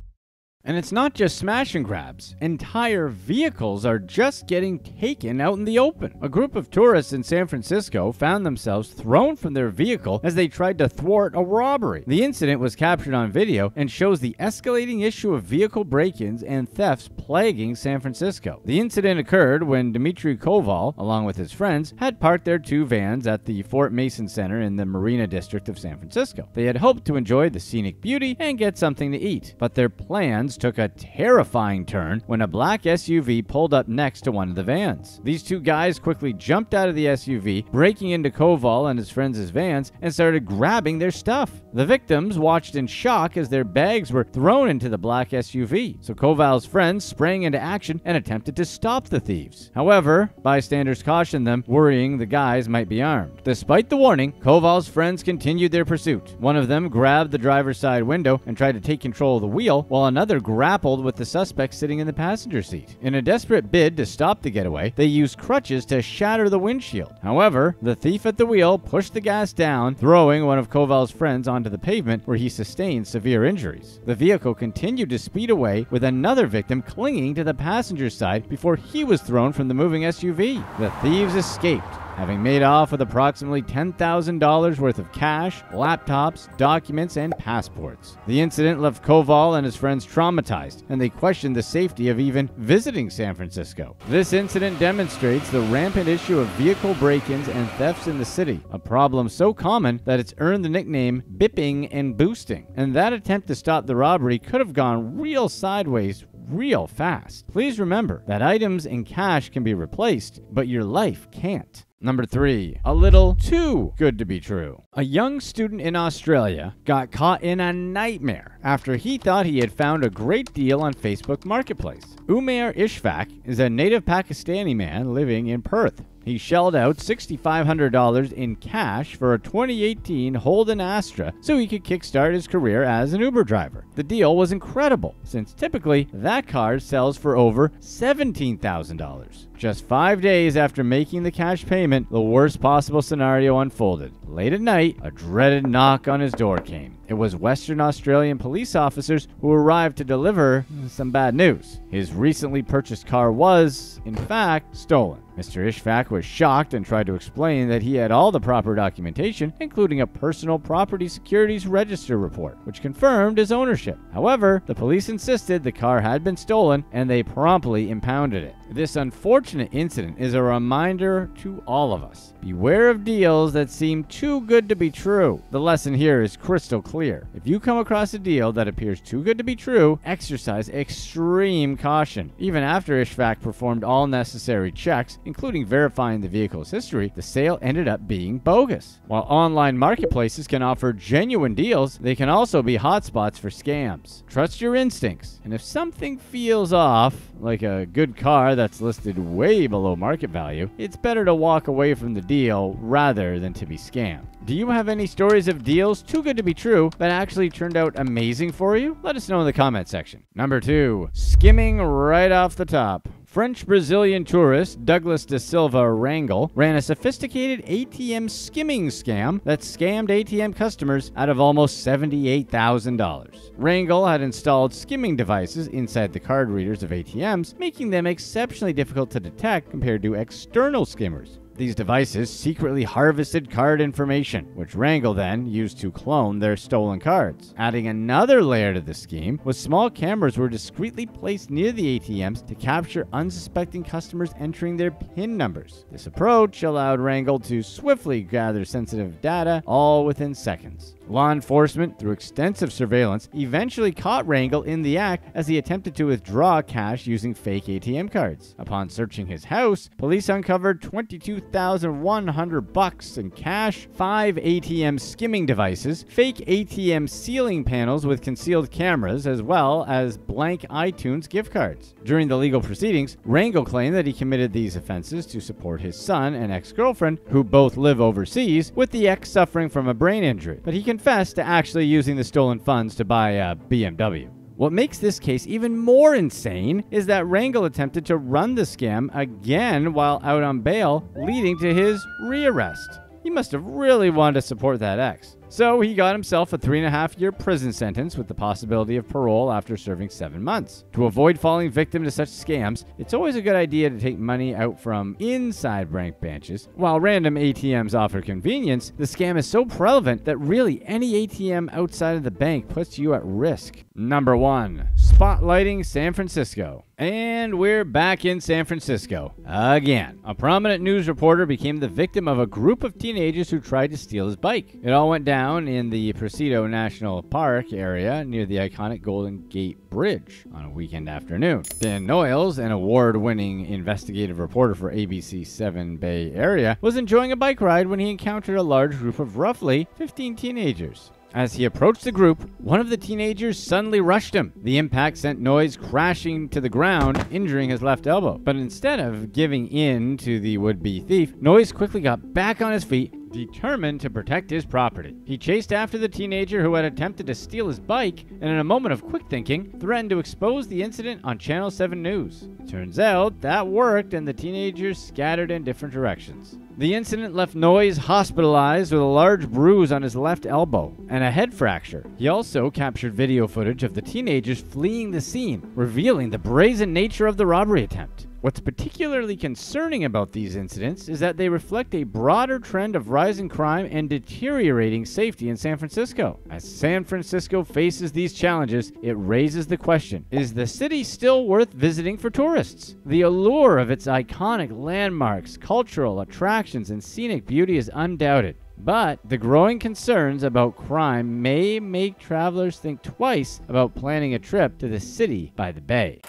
And it's not just smash and grabs. Entire vehicles are just getting taken out in the open. A group of tourists in San Francisco found themselves thrown from their vehicle as they tried to thwart a robbery. The incident was captured on video and shows the escalating issue of vehicle break-ins and thefts plaguing San Francisco. The incident occurred when Dmitry Koval, along with his friends, had parked their two vans at the Fort Mason Center in the Marina District of San Francisco. They had hoped to enjoy the scenic beauty and get something to eat, but their plans took a terrifying turn when a black S U V pulled up next to one of the vans. These two guys quickly jumped out of the S U V, breaking into Koval and his friends' vans, and started grabbing their stuff. The victims watched in shock as their bags were thrown into the black S U V, so Koval's friends sprang into action and attempted to stop the thieves. However, bystanders cautioned them, worrying the guys might be armed. Despite the warning, Koval's friends continued their pursuit. One of them grabbed the driver's side window and tried to take control of the wheel, while another grappled with the suspect sitting in the passenger seat. In a desperate bid to stop the getaway, they used crutches to shatter the windshield. However, the thief at the wheel pushed the gas down, throwing one of Koval's friends onto the pavement where he sustained severe injuries. The vehicle continued to speed away with another victim clinging to the passenger side before he was thrown from the moving S U V. The thieves escaped, having made off with approximately ten thousand dollars worth of cash, laptops, documents, and passports. The incident left Koval and his friends traumatized, and they questioned the safety of even visiting San Francisco. This incident demonstrates the rampant issue of vehicle break-ins and thefts in the city, a problem so common that it's earned the nickname bipping and boosting. And that attempt to stop the robbery could have gone real sideways real fast. Please remember that items and cash can be replaced, but your life can't. Number three, a little too good to be true. A young student in Australia got caught in a nightmare after he thought he had found a great deal on Facebook Marketplace. Umair Ishfaq is a native Pakistani man living in Perth. He shelled out six thousand five hundred dollars in cash for a twenty eighteen Holden Astra so he could kickstart his career as an Uber driver. The deal was incredible, since typically that car sells for over seventeen thousand dollars. Just five days after making the cash payment, the worst possible scenario unfolded. Late at night, a dreaded knock on his door came. It was Western Australian police officers who arrived to deliver some bad news. His recently purchased car was, in fact, stolen. Mister Ishfaq was shocked and tried to explain that he had all the proper documentation, including a personal property securities register report, which confirmed his ownership. However, the police insisted the car had been stolen, and they promptly impounded it. This unfortunate incident is a reminder to all of us. Beware of deals that seem too good to be true. The lesson here is crystal clear. If you come across a deal that appears too good to be true, exercise extreme caution. Even after Ishfaq performed all necessary checks, including verifying the vehicle's history, the sale ended up being bogus. While online marketplaces can offer genuine deals, they can also be hotspots for scams. Trust your instincts, and if something feels off, like a good car that's listed way below market value, it's better to walk away from the deal rather than to be scammed. Do you have any stories of deals too good to be true that actually turned out amazing for you? Let us know in the comment section. Number two, skimming right off the top. French-Brazilian tourist Douglas da Silva Rangel ran a sophisticated A T M skimming scam that scammed A T M customers out of almost seventy-eight thousand dollars. Rangel had installed skimming devices inside the card readers of A T Ms, making them exceptionally difficult to detect compared to external skimmers. These devices secretly harvested card information, which Rangel then used to clone their stolen cards. Adding another layer to the scheme was small cameras were discreetly placed near the A T Ms to capture unsuspecting customers entering their PIN numbers. This approach allowed Rangel to swiftly gather sensitive data, all within seconds. Law enforcement, through extensive surveillance, eventually caught Rangel in the act as he attempted to withdraw cash using fake A T M cards. Upon searching his house, police uncovered twenty-two thousand one hundred bucks in cash, five A T M skimming devices, fake A T M ceiling panels with concealed cameras, as well as blank iTunes gift cards. During the legal proceedings, Rangel claimed that he committed these offenses to support his son and ex-girlfriend, who both live overseas, with the ex suffering from a brain injury. But he confessed Confessed to actually using the stolen funds to buy a B M W. What makes this case even more insane is that Rangel attempted to run the scam again while out on bail, leading to his rearrest. He must have really wanted to support that ex. So he got himself a three and a half year prison sentence with the possibility of parole after serving seven months. To avoid falling victim to such scams, it's always a good idea to take money out from inside bank branches. While random A T Ms offer convenience, the scam is so prevalent that really any A T M outside of the bank puts you at risk. Number one, spotlighting San Francisco. And we're back in San Francisco again. A prominent news reporter became the victim of a group of teenagers who tried to steal his bike. It all went down in the Presidio National Park area near the iconic Golden Gate Bridge on a weekend afternoon. Dan Noyles, an award-winning investigative reporter for A B C seven Bay Area, was enjoying a bike ride when he encountered a large group of roughly fifteen teenagers. As he approached the group, one of the teenagers suddenly rushed him. The impact sent Noyes crashing to the ground, injuring his left elbow. But instead of giving in to the would-be thief, Noyes quickly got back on his feet determined to protect his property. He chased after the teenager who had attempted to steal his bike and in a moment of quick thinking, threatened to expose the incident on Channel seven News. Turns out that worked and the teenagers scattered in different directions. The incident left Noyes hospitalized with a large bruise on his left elbow and a head fracture. He also captured video footage of the teenagers fleeing the scene, revealing the brazen nature of the robbery attempt. What's particularly concerning about these incidents is that they reflect a broader trend of rising crime and deteriorating safety in San Francisco. As San Francisco faces these challenges, it raises the question, is the city still worth visiting for tourists? The allure of its iconic landmarks, cultural attractions, and scenic beauty is undoubted. But the growing concerns about crime may make travelers think twice about planning a trip to the city by the bay.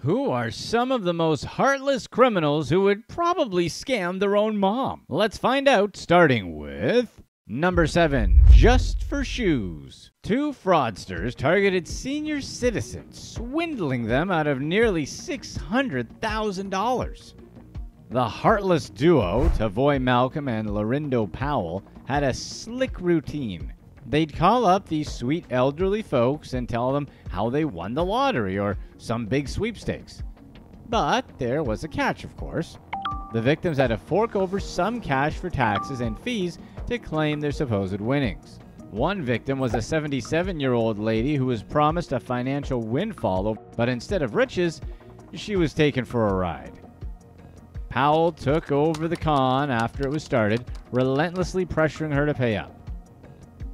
Who are some of the most heartless criminals who would probably scam their own mom? Let's find out, starting with number seven, Just for Shoes. Two fraudsters targeted senior citizens, swindling them out of nearly six hundred thousand dollars. The heartless duo, Tavoy Malcolm and Lorindo Powell, had a slick routine. They'd call up these sweet elderly folks and tell them how they won the lottery or some big sweepstakes. But there was a catch, of course. The victims had to fork over some cash for taxes and fees to claim their supposed winnings. One victim was a seventy-seven-year-old lady who was promised a financial windfall, but instead of riches, she was taken for a ride. Powell took over the con after it was started, relentlessly pressuring her to pay up.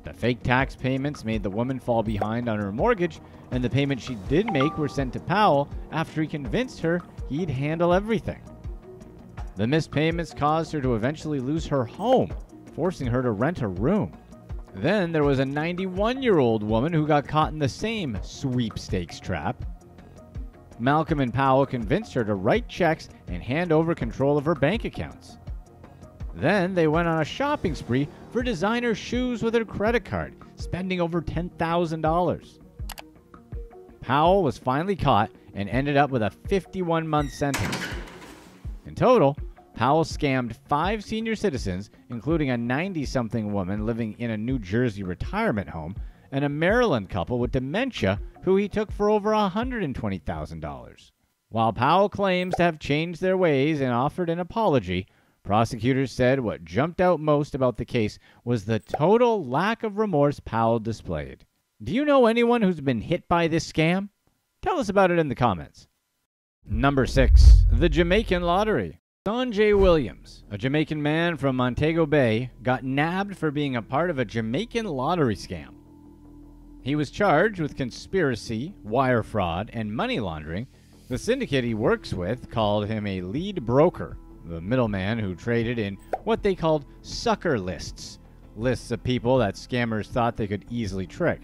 The fake tax payments made the woman fall behind on her mortgage, and the payments she did make were sent to Powell after he convinced her he'd handle everything. The missed payments caused her to eventually lose her home, forcing her to rent a room. Then there was a ninety-one-year-old woman who got caught in the same sweepstakes trap. Malcolm and Powell convinced her to write checks and hand over control of her bank accounts. Then they went on a shopping spree for designer shoes with her credit card, spending over ten thousand dollars. Powell was finally caught and ended up with a fifty-one-month sentence. In total, Powell scammed five senior citizens, including a ninety-something woman living in a New Jersey retirement home and a Maryland couple with dementia who he took for over one hundred twenty thousand dollars. While Powell claims to have changed their ways and offered an apology, prosecutors said what jumped out most about the case was the total lack of remorse Powell displayed. Do you know anyone who's been hit by this scam? Tell us about it in the comments. Number six, the Jamaican lottery. Sanjay Williams, a Jamaican man from Montego Bay, got nabbed for being a part of a Jamaican lottery scam. He was charged with conspiracy, wire fraud, and money laundering. The syndicate he works with called him a lead broker, the middleman who traded in what they called sucker lists, lists of people that scammers thought they could easily trick.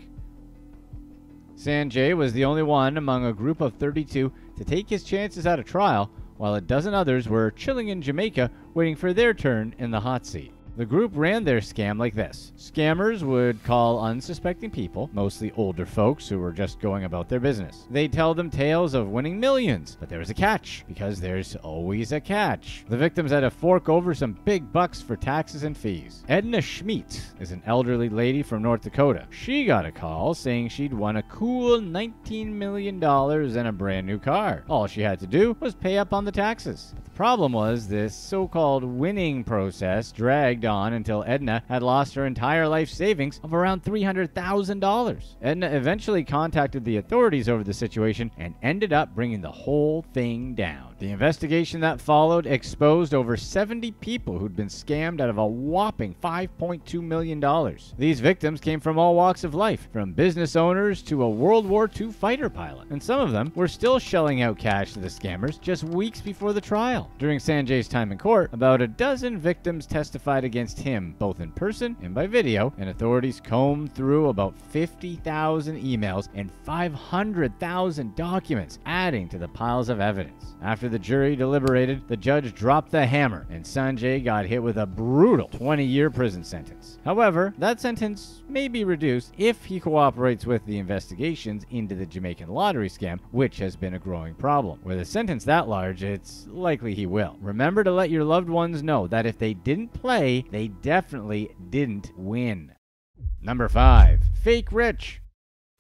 Sanjay was the only one among a group of thirty-two to take his chances at a trial, while a dozen others were chilling in Jamaica waiting for their turn in the hot seat. The group ran their scam like this. Scammers would call unsuspecting people, mostly older folks who were just going about their business. They'd tell them tales of winning millions, but there was a catch, because there's always a catch. The victims had to fork over some big bucks for taxes and fees. Edna Schmidt is an elderly lady from North Dakota. She got a call saying she'd won a cool nineteen million dollars and a brand new car. All she had to do was pay up on the taxes. But the problem was this so-called winning process dragged on until Edna had lost her entire life savings of around three hundred thousand dollars. Edna eventually contacted the authorities over the situation and ended up bringing the whole thing down. The investigation that followed exposed over seventy people who'd been scammed out of a whopping five point two million dollars. These victims came from all walks of life, from business owners to a World War Two fighter pilot, and some of them were still shelling out cash to the scammers just weeks before the trial. During Sanjay's time in court, about a dozen victims testified against against him, both in person and by video, and authorities combed through about fifty thousand emails and five hundred thousand documents, adding to the piles of evidence. After the jury deliberated, the judge dropped the hammer, and Sanjay got hit with a brutal twenty-year prison sentence. However, that sentence may be reduced if he cooperates with the investigations into the Jamaican lottery scam, which has been a growing problem. With a sentence that large, it's likely he will. Remember to let your loved ones know that if they didn't play, they definitely didn't win. Number five. Fake rich.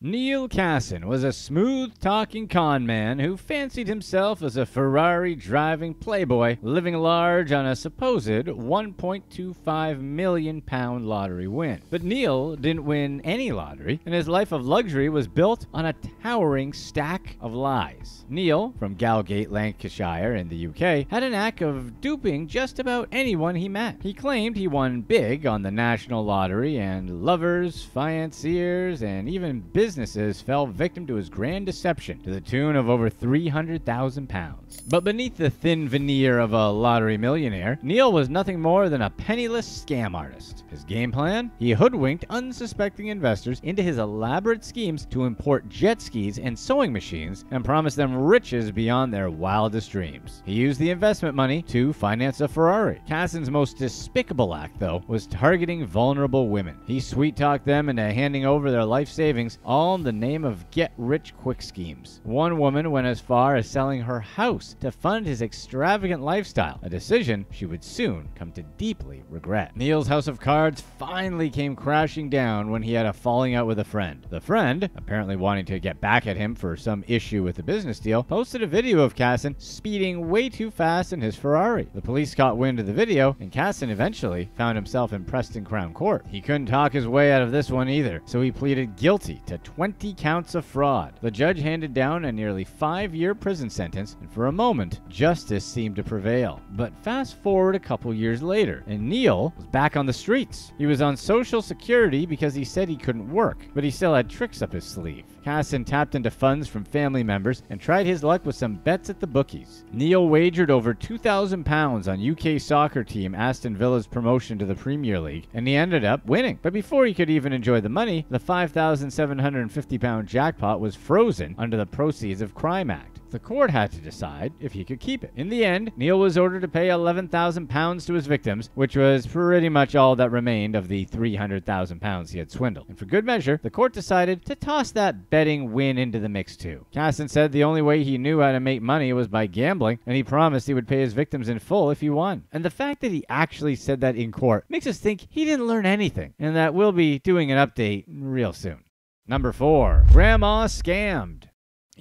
Neil Cassin was a smooth-talking con man who fancied himself as a Ferrari-driving playboy, living large on a supposed one point two five million pound lottery win. But Neil didn't win any lottery, and his life of luxury was built on a towering stack of lies. Neil, from Galgate, Lancashire in the U K, had a knack of duping just about anyone he met. He claimed he won big on the national lottery, and lovers, financiers, and even business businesses fell victim to his grand deception to the tune of over three hundred thousand pounds. But beneath the thin veneer of a lottery millionaire, Neil was nothing more than a penniless scam artist. His game plan? He hoodwinked unsuspecting investors into his elaborate schemes to import jet skis and sewing machines and promised them riches beyond their wildest dreams. He used the investment money to finance a Ferrari. Cassin's most despicable act, though, was targeting vulnerable women. He sweet-talked them into handing over their life savings, all in the name of get-rich-quick schemes. One woman went as far as selling her house to fund his extravagant lifestyle, a decision she would soon come to deeply regret. Neil's house of cards finally came crashing down when he had a falling out with a friend. The friend, apparently wanting to get back at him for some issue with the business deal, posted a video of Cassin speeding way too fast in his Ferrari. The police caught wind of the video, and Cassin eventually found himself in Preston Crown Court. He couldn't talk his way out of this one either, so he pleaded guilty to twenty counts of fraud. The judge handed down a nearly five-year prison sentence, and for a moment, justice seemed to prevail. But fast forward a couple years later, and Neil was back on the streets. He was on Social Security because he said he couldn't work, but he still had tricks up his sleeve. Cassin tapped into funds from family members and tried his luck with some bets at the bookies. Neil wagered over two thousand pounds on U K soccer team Aston Villa's promotion to the Premier League, and he ended up winning. But before he could even enjoy the money, the five thousand seven hundred fifty pound jackpot was frozen under the Proceeds of Crime Act. The court had to decide if he could keep it. In the end, Neil was ordered to pay eleven thousand pounds to his victims, which was pretty much all that remained of the three hundred thousand pounds he had swindled. And for good measure, the court decided to toss that betting win into the mix too. Cassin said the only way he knew how to make money was by gambling, and he promised he would pay his victims in full if he won. And the fact that he actually said that in court makes us think he didn't learn anything, and that we'll be doing an update real soon. Number four. Grandma Scammed.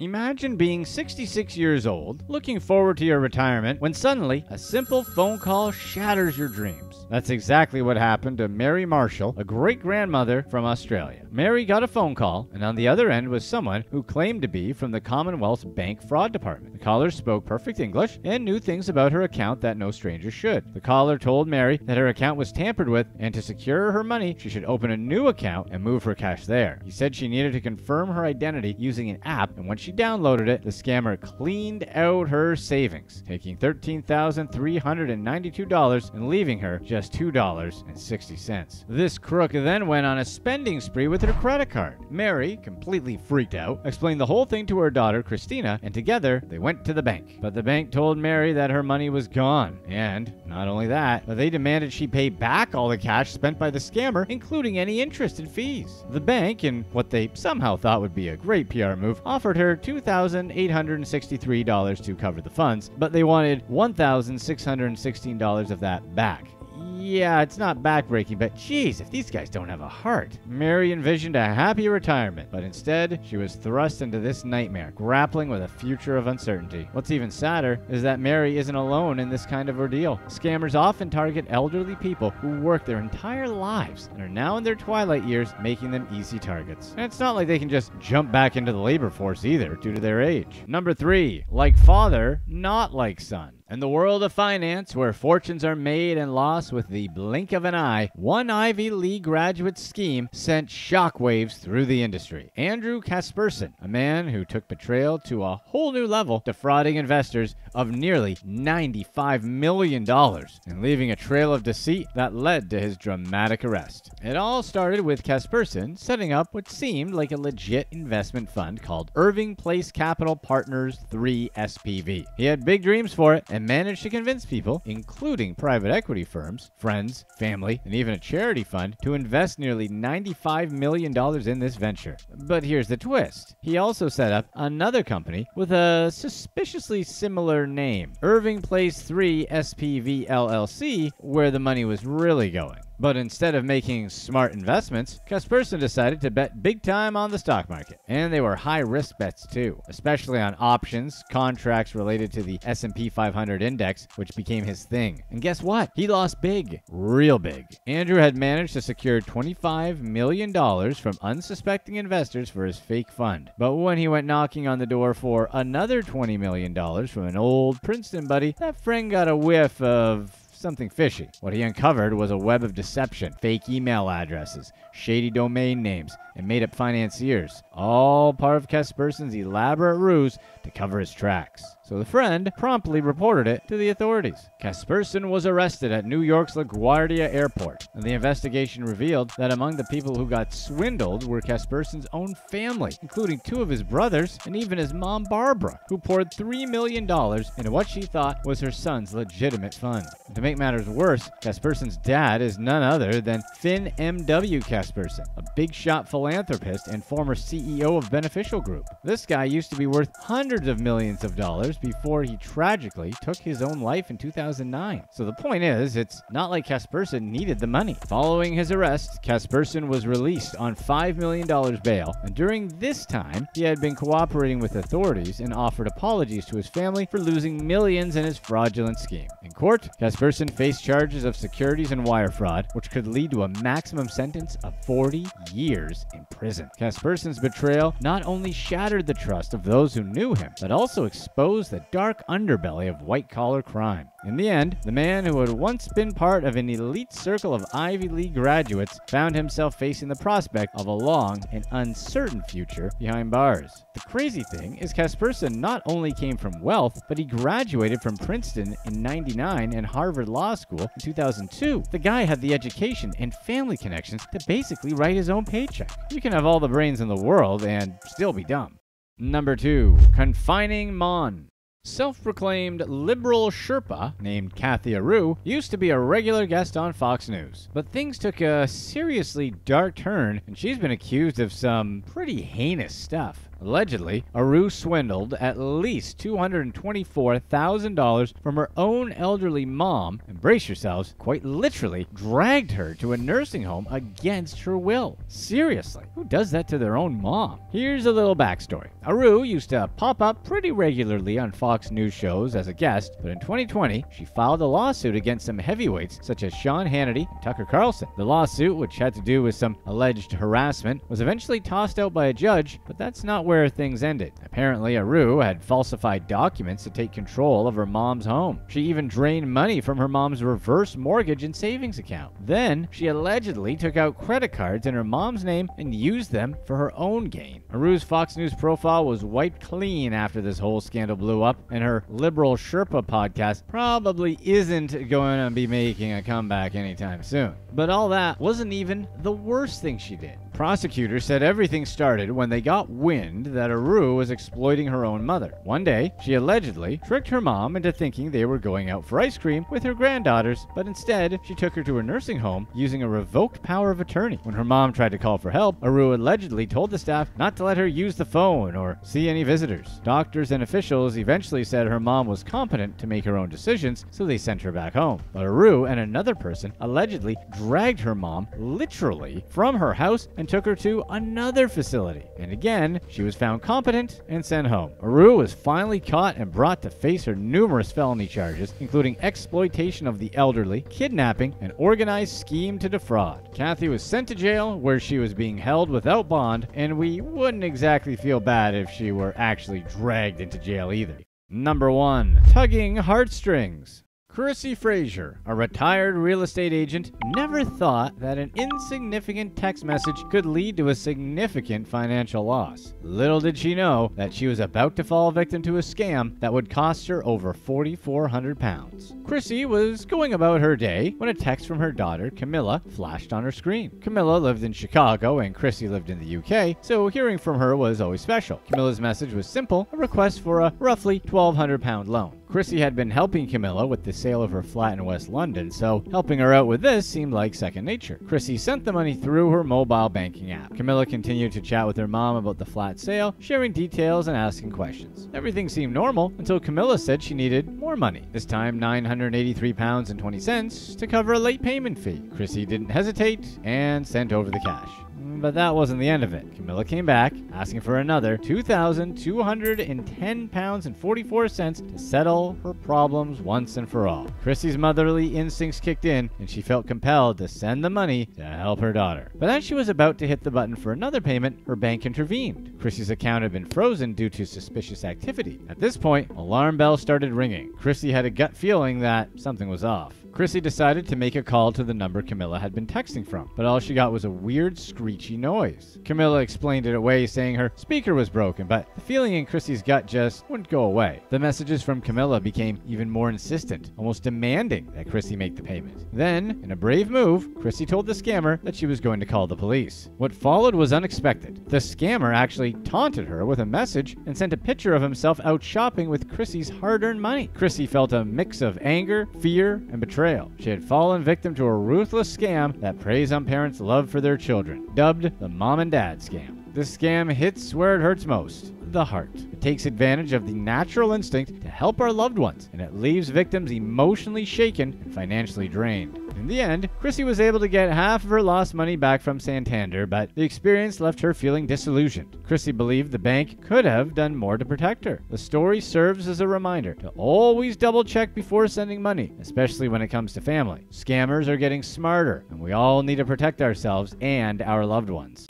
Imagine being sixty-six years old, looking forward to your retirement, when suddenly a simple phone call shatters your dreams. That's exactly what happened to Mary Marshall, a great-grandmother from Australia. Mary got a phone call, and on the other end was someone who claimed to be from the Commonwealth's Bank Fraud Department. The caller spoke perfect English and knew things about her account that no stranger should. The caller told Mary that her account was tampered with, and to secure her money, she should open a new account and move her cash there. He said she needed to confirm her identity using an app, and when she She downloaded it, the scammer cleaned out her savings, taking thirteen thousand three hundred ninety-two dollars and leaving her just two dollars and sixty cents. This crook then went on a spending spree with her credit card. Mary, completely freaked out, explained the whole thing to her daughter, Christina, and together they went to the bank. But the bank told Mary that her money was gone. And not only that, but they demanded she pay back all the cash spent by the scammer, including any interest and fees. The bank, in what they somehow thought would be a great P R move, offered her two thousand eight hundred sixty-three dollars to cover the funds, but they wanted one thousand six hundred sixteen dollars of that back. Yeah, it's not backbreaking, but geez, if these guys don't have a heart. Mary envisioned a happy retirement, but instead, she was thrust into this nightmare, grappling with a future of uncertainty. What's even sadder is that Mary isn't alone in this kind of ordeal. Scammers often target elderly people who work their entire lives and are now in their twilight years, making them easy targets. And it's not like they can just jump back into the labor force either, due to their age. Number three, like father, not like son. In the world of finance, where fortunes are made and lost with the blink of an eye, one Ivy League graduate scheme sent shockwaves through the industry. Andrew Kasperson, a man who took betrayal to a whole new level, defrauding investors of nearly ninety-five million dollars and leaving a trail of deceit that led to his dramatic arrest. It all started with Kasperson setting up what seemed like a legit investment fund called Irving Place Capital Partners three S P V. He had big dreams for it, and managed to convince people, including private equity firms, friends, family, and even a charity fund, to invest nearly ninety-five million dollars in this venture. But here's the twist. He also set up another company with a suspiciously similar name, Irving Place three S P V L L C, where the money was really going. But instead of making smart investments, Kasperson decided to bet big time on the stock market. And they were high-risk bets too, especially on options, contracts related to the S and P five hundred index, which became his thing. And guess what? He lost big. Real big. Andrew had managed to secure twenty-five million dollars from unsuspecting investors for his fake fund. But when he went knocking on the door for another twenty million dollars from an old Princeton buddy, that friend got a whiff of something fishy. What he uncovered was a web of deception, fake email addresses, shady domain names, and made-up financiers, all part of Kasperson's elaborate ruse to cover his tracks. So the friend promptly reported it to the authorities. Kasperson was arrested at New York's LaGuardia Airport, and the investigation revealed that among the people who got swindled were Kasperson's own family, including two of his brothers and even his mom, Barbara, who poured three million dollars into what she thought was her son's legitimate fund. To make matters worse, Kasperson's dad is none other than Finn M W Kasperson, a big-shot philanthropist and former C E O of Beneficial Group. This guy used to be worth hundreds of millions of dollars before he tragically took his own life in two thousand nine. So the point is, it's not like Kasperson needed the money. Following his arrest, Kasperson was released on five million dollars bail, and during this time, he had been cooperating with authorities and offered apologies to his family for losing millions in his fraudulent scheme. In court, Kasperson faced charges of securities and wire fraud, which could lead to a maximum sentence of forty years in prison. Kasperson's betrayal not only shattered the trust of those who knew him, but also exposed the dark underbelly of white-collar crime. In the end, the man who had once been part of an elite circle of Ivy League graduates found himself facing the prospect of a long and uncertain future behind bars. The crazy thing is Kasperson not only came from wealth, but he graduated from Princeton in ninety-nine and Harvard Law School in two thousand two. The guy had the education and family connections to basically write his own paycheck. You can have all the brains in the world and still be dumb. Number two, Confining Mon. Self-proclaimed liberal Sherpa named Kathy Aru used to be a regular guest on Fox News, but things took a seriously dark turn, and she's been accused of some pretty heinous stuff. Allegedly, Aru swindled at least two hundred twenty-four thousand dollars from her own elderly mom, and brace yourselves, quite literally dragged her to a nursing home against her will. Seriously, who does that to their own mom? Here's a little backstory. Aru used to pop up pretty regularly on Fox News shows as a guest, but in twenty twenty, she filed a lawsuit against some heavyweights such as Sean Hannity and Tucker Carlson. The lawsuit, which had to do with some alleged harassment, was eventually tossed out by a judge, but that's not where things ended. Apparently, Aru had falsified documents to take control of her mom's home. She even drained money from her mom's reverse mortgage and savings account. Then, she allegedly took out credit cards in her mom's name and used them for her own gain. Aru's Fox News profile was wiped clean after this whole scandal blew up, and her liberal Sherpa podcast probably isn't going to be making a comeback anytime soon. But all that wasn't even the worst thing she did. Prosecutors said everything started when they got wind that Aru was exploiting her own mother. One day, she allegedly tricked her mom into thinking they were going out for ice cream with her granddaughters, but instead, she took her to a nursing home using a revoked power of attorney. When her mom tried to call for help, Aru allegedly told the staff not to let her use the phone or see any visitors. Doctors and officials eventually said her mom was competent to make her own decisions, so they sent her back home. But Aru and another person allegedly dragged her mom literally from her house and took her to another facility. And again, she was found competent and sent home. Aru was finally caught and brought to face her numerous felony charges, including exploitation of the elderly, kidnapping, and organized scheme to defraud. Kathy was sent to jail, where she was being held without bond, and we wouldn't exactly feel bad if she were actually dragged into jail either. Number one. Tugging heartstrings. Chrissy Frazier, a retired real estate agent, never thought that an insignificant text message could lead to a significant financial loss. Little did she know that she was about to fall victim to a scam that would cost her over four thousand four hundred pounds. Chrissy was going about her day when a text from her daughter, Camilla, flashed on her screen. Camilla lived in Chicago and Chrissy lived in the U K, so hearing from her was always special. Camilla's message was simple, a request for a roughly twelve hundred pound loan. Chrissy had been helping Camilla with the sale of her flat in West London, so helping her out with this seemed like second nature. Chrissy sent the money through her mobile banking app. Camilla continued to chat with her mom about the flat sale, sharing details and asking questions. Everything seemed normal until Camilla said she needed more money, this time nine hundred eighty-three pounds and twenty cents to cover a late payment fee. Chrissy didn't hesitate and sent over the cash. But that wasn't the end of it. Camilla came back, asking for another two thousand two hundred ten pounds and forty-four cents to settle her problems once and for all. Chrissy's motherly instincts kicked in, and she felt compelled to send the money to help her daughter. But as she was about to hit the button for another payment, her bank intervened. Chrissy's account had been frozen due to suspicious activity. At this point, alarm bells started ringing. Chrissy had a gut feeling that something was off. Chrissy decided to make a call to the number Camilla had been texting from, but all she got was a weird screechy noise. Camilla explained it away, saying her speaker was broken, but the feeling in Chrissy's gut just wouldn't go away. The messages from Camilla became even more insistent, almost demanding that Chrissy make the payment. Then, in a brave move, Chrissy told the scammer that she was going to call the police. What followed was unexpected. The scammer actually taunted her with a message and sent a picture of himself out shopping with Chrissy's hard-earned money. Chrissy felt a mix of anger, fear, and betrayal. She had fallen victim to a ruthless scam that preys on parents' love for their children, dubbed the mom and dad scam. This scam hits where it hurts most, the heart. It takes advantage of the natural instinct to help our loved ones, and it leaves victims emotionally shaken and financially drained. In the end, Chrissy was able to get half of her lost money back from Santander, but the experience left her feeling disillusioned. Chrissy believed the bank could have done more to protect her. The story serves as a reminder to always double-check before sending money, especially when it comes to family. Scammers are getting smarter, and we all need to protect ourselves and our loved ones.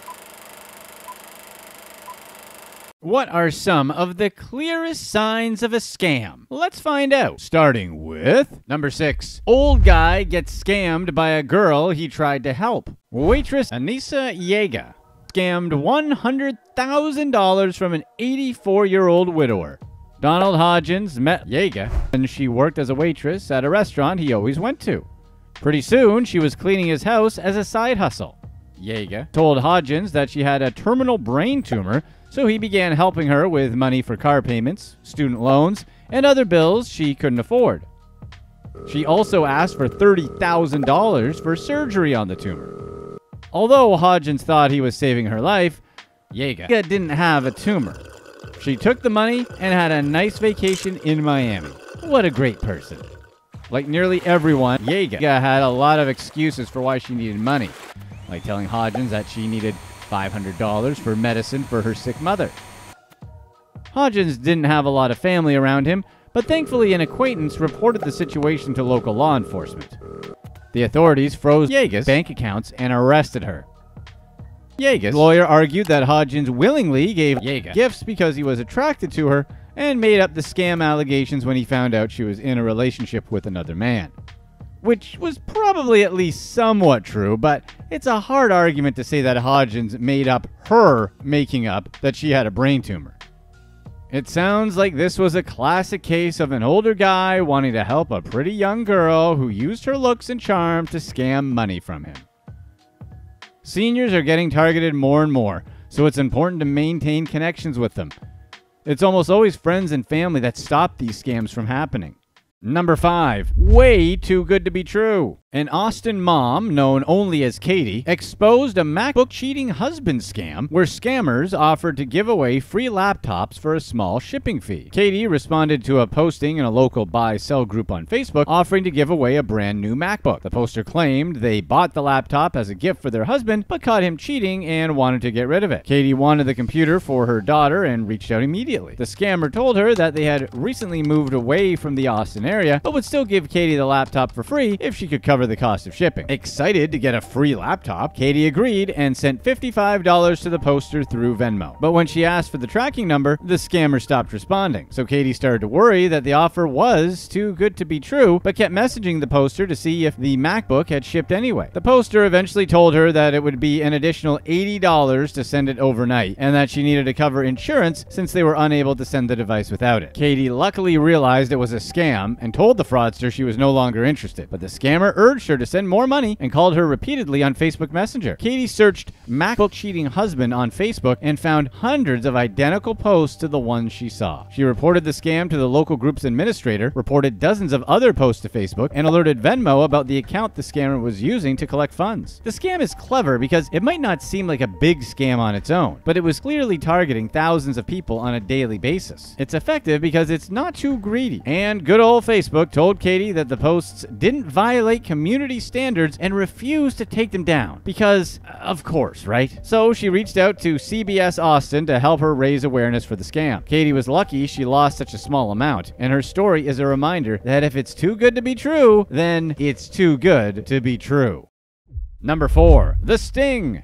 What are some of the clearest signs of a scam? Let's find out, starting with number six. Old guy gets scammed by a girl he tried to help. Waitress Anissa Yeager scammed one hundred thousand dollars from an eighty-four-year-old widower. Donald Hodgins met Yeager, and she worked as a waitress at a restaurant he always went to. Pretty soon, she was cleaning his house as a side hustle. Yeager told Hodgins that she had a terminal brain tumor, so he began helping her with money for car payments, student loans, and other bills she couldn't afford. She also asked for thirty thousand dollars for surgery on the tumor. Although Hodgins thought he was saving her life, Yeager didn't have a tumor. She took the money and had a nice vacation in Miami. What a great person. Like nearly everyone, Yeager had a lot of excuses for why she needed money, like telling Hodgins that she needed five hundred dollars for medicine for her sick mother. Hodgins didn't have a lot of family around him, but thankfully an acquaintance reported the situation to local law enforcement. The authorities froze Yeager's bank accounts and arrested her. Yeager's lawyer argued that Hodgins willingly gave Yeager gifts because he was attracted to her and made up the scam allegations when he found out she was in a relationship with another man, which was probably at least somewhat true, but it's a hard argument to say that Hodgins made up her making up that she had a brain tumor. It sounds like this was a classic case of an older guy wanting to help a pretty young girl who used her looks and charm to scam money from him. Seniors are getting targeted more and more, so it's important to maintain connections with them. It's almost always friends and family that stop these scams from happening. Number five, way too good to be true. An Austin mom, known only as Katie, exposed a MacBook cheating husband scam where scammers offered to give away free laptops for a small shipping fee. Katie responded to a posting in a local buy-sell group on Facebook offering to give away a brand new MacBook. The poster claimed they bought the laptop as a gift for their husband but caught him cheating and wanted to get rid of it. Katie wanted the computer for her daughter and reached out immediately. The scammer told her that they had recently moved away from the Austin area but would still give Katie the laptop for free if she could cover cover the cost of shipping. Excited to get a free laptop, Katie agreed and sent fifty-five dollars to the poster through Venmo. But when she asked for the tracking number, the scammer stopped responding. So Katie started to worry that the offer was too good to be true, but kept messaging the poster to see if the MacBook had shipped anyway. The poster eventually told her that it would be an additional eighty dollars to send it overnight, and that she needed to cover insurance since they were unable to send the device without it. Katie luckily realized it was a scam and told the fraudster she was no longer interested, but the scammer urged her to send more money and called her repeatedly on Facebook Messenger. Katie searched MacBook cheating husband on Facebook and found hundreds of identical posts to the ones she saw. She reported the scam to the local group's administrator, reported dozens of other posts to Facebook, and alerted Venmo about the account the scammer was using to collect funds. The scam is clever because it might not seem like a big scam on its own, but it was clearly targeting thousands of people on a daily basis. It's effective because it's not too greedy, and good old Facebook told Katie that the posts didn't violate community standards and refused to take them down because, of course, right? So she reached out to C B S Austin to help her raise awareness for the scam. Katie was lucky she lost such a small amount, and her story is a reminder that if it's too good to be true, then it's too good to be true. Number four, the sting.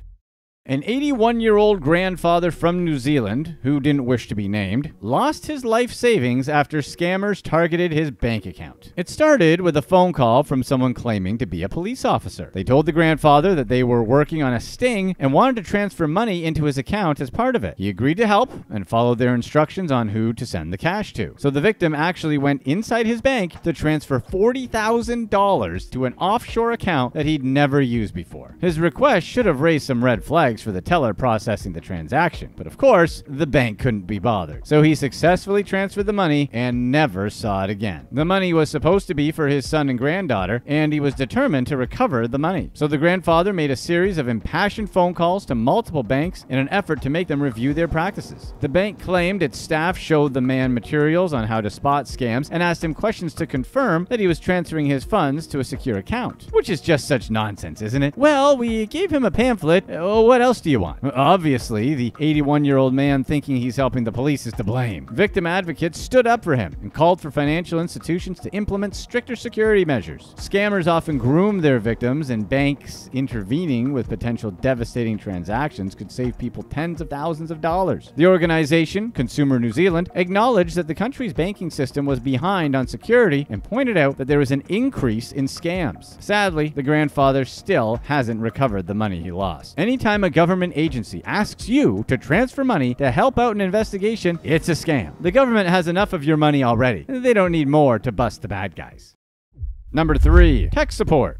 An eighty-one-year-old grandfather from New Zealand, who didn't wish to be named, lost his life savings after scammers targeted his bank account. It started with a phone call from someone claiming to be a police officer. They told the grandfather that they were working on a sting and wanted to transfer money into his account as part of it. He agreed to help and followed their instructions on who to send the cash to. So the victim actually went inside his bank to transfer forty thousand dollars to an offshore account that he'd never used before. His request should have raised some red flags for the teller processing the transaction, but of course, the bank couldn't be bothered. So he successfully transferred the money and never saw it again. The money was supposed to be for his son and granddaughter, and he was determined to recover the money. So the grandfather made a series of impassioned phone calls to multiple banks in an effort to make them review their practices. The bank claimed its staff showed the man materials on how to spot scams and asked him questions to confirm that he was transferring his funds to a secure account, which is just such nonsense, isn't it? Well, we gave him a pamphlet. Oh, what else do you want? Obviously, the eighty-one-year-old man thinking he's helping the police is to blame. Victim advocates stood up for him and called for financial institutions to implement stricter security measures. Scammers often groom their victims, and banks intervening with potential devastating transactions could save people tens of thousands of dollars. The organization, Consumer New Zealand, acknowledged that the country's banking system was behind on security and pointed out that there was an increase in scams. Sadly, the grandfather still hasn't recovered the money he lost. Anytime a government agency asks you to transfer money to help out an investigation, it's a scam. The government has enough of your money already. They don't need more to bust the bad guys. Number three, tech support.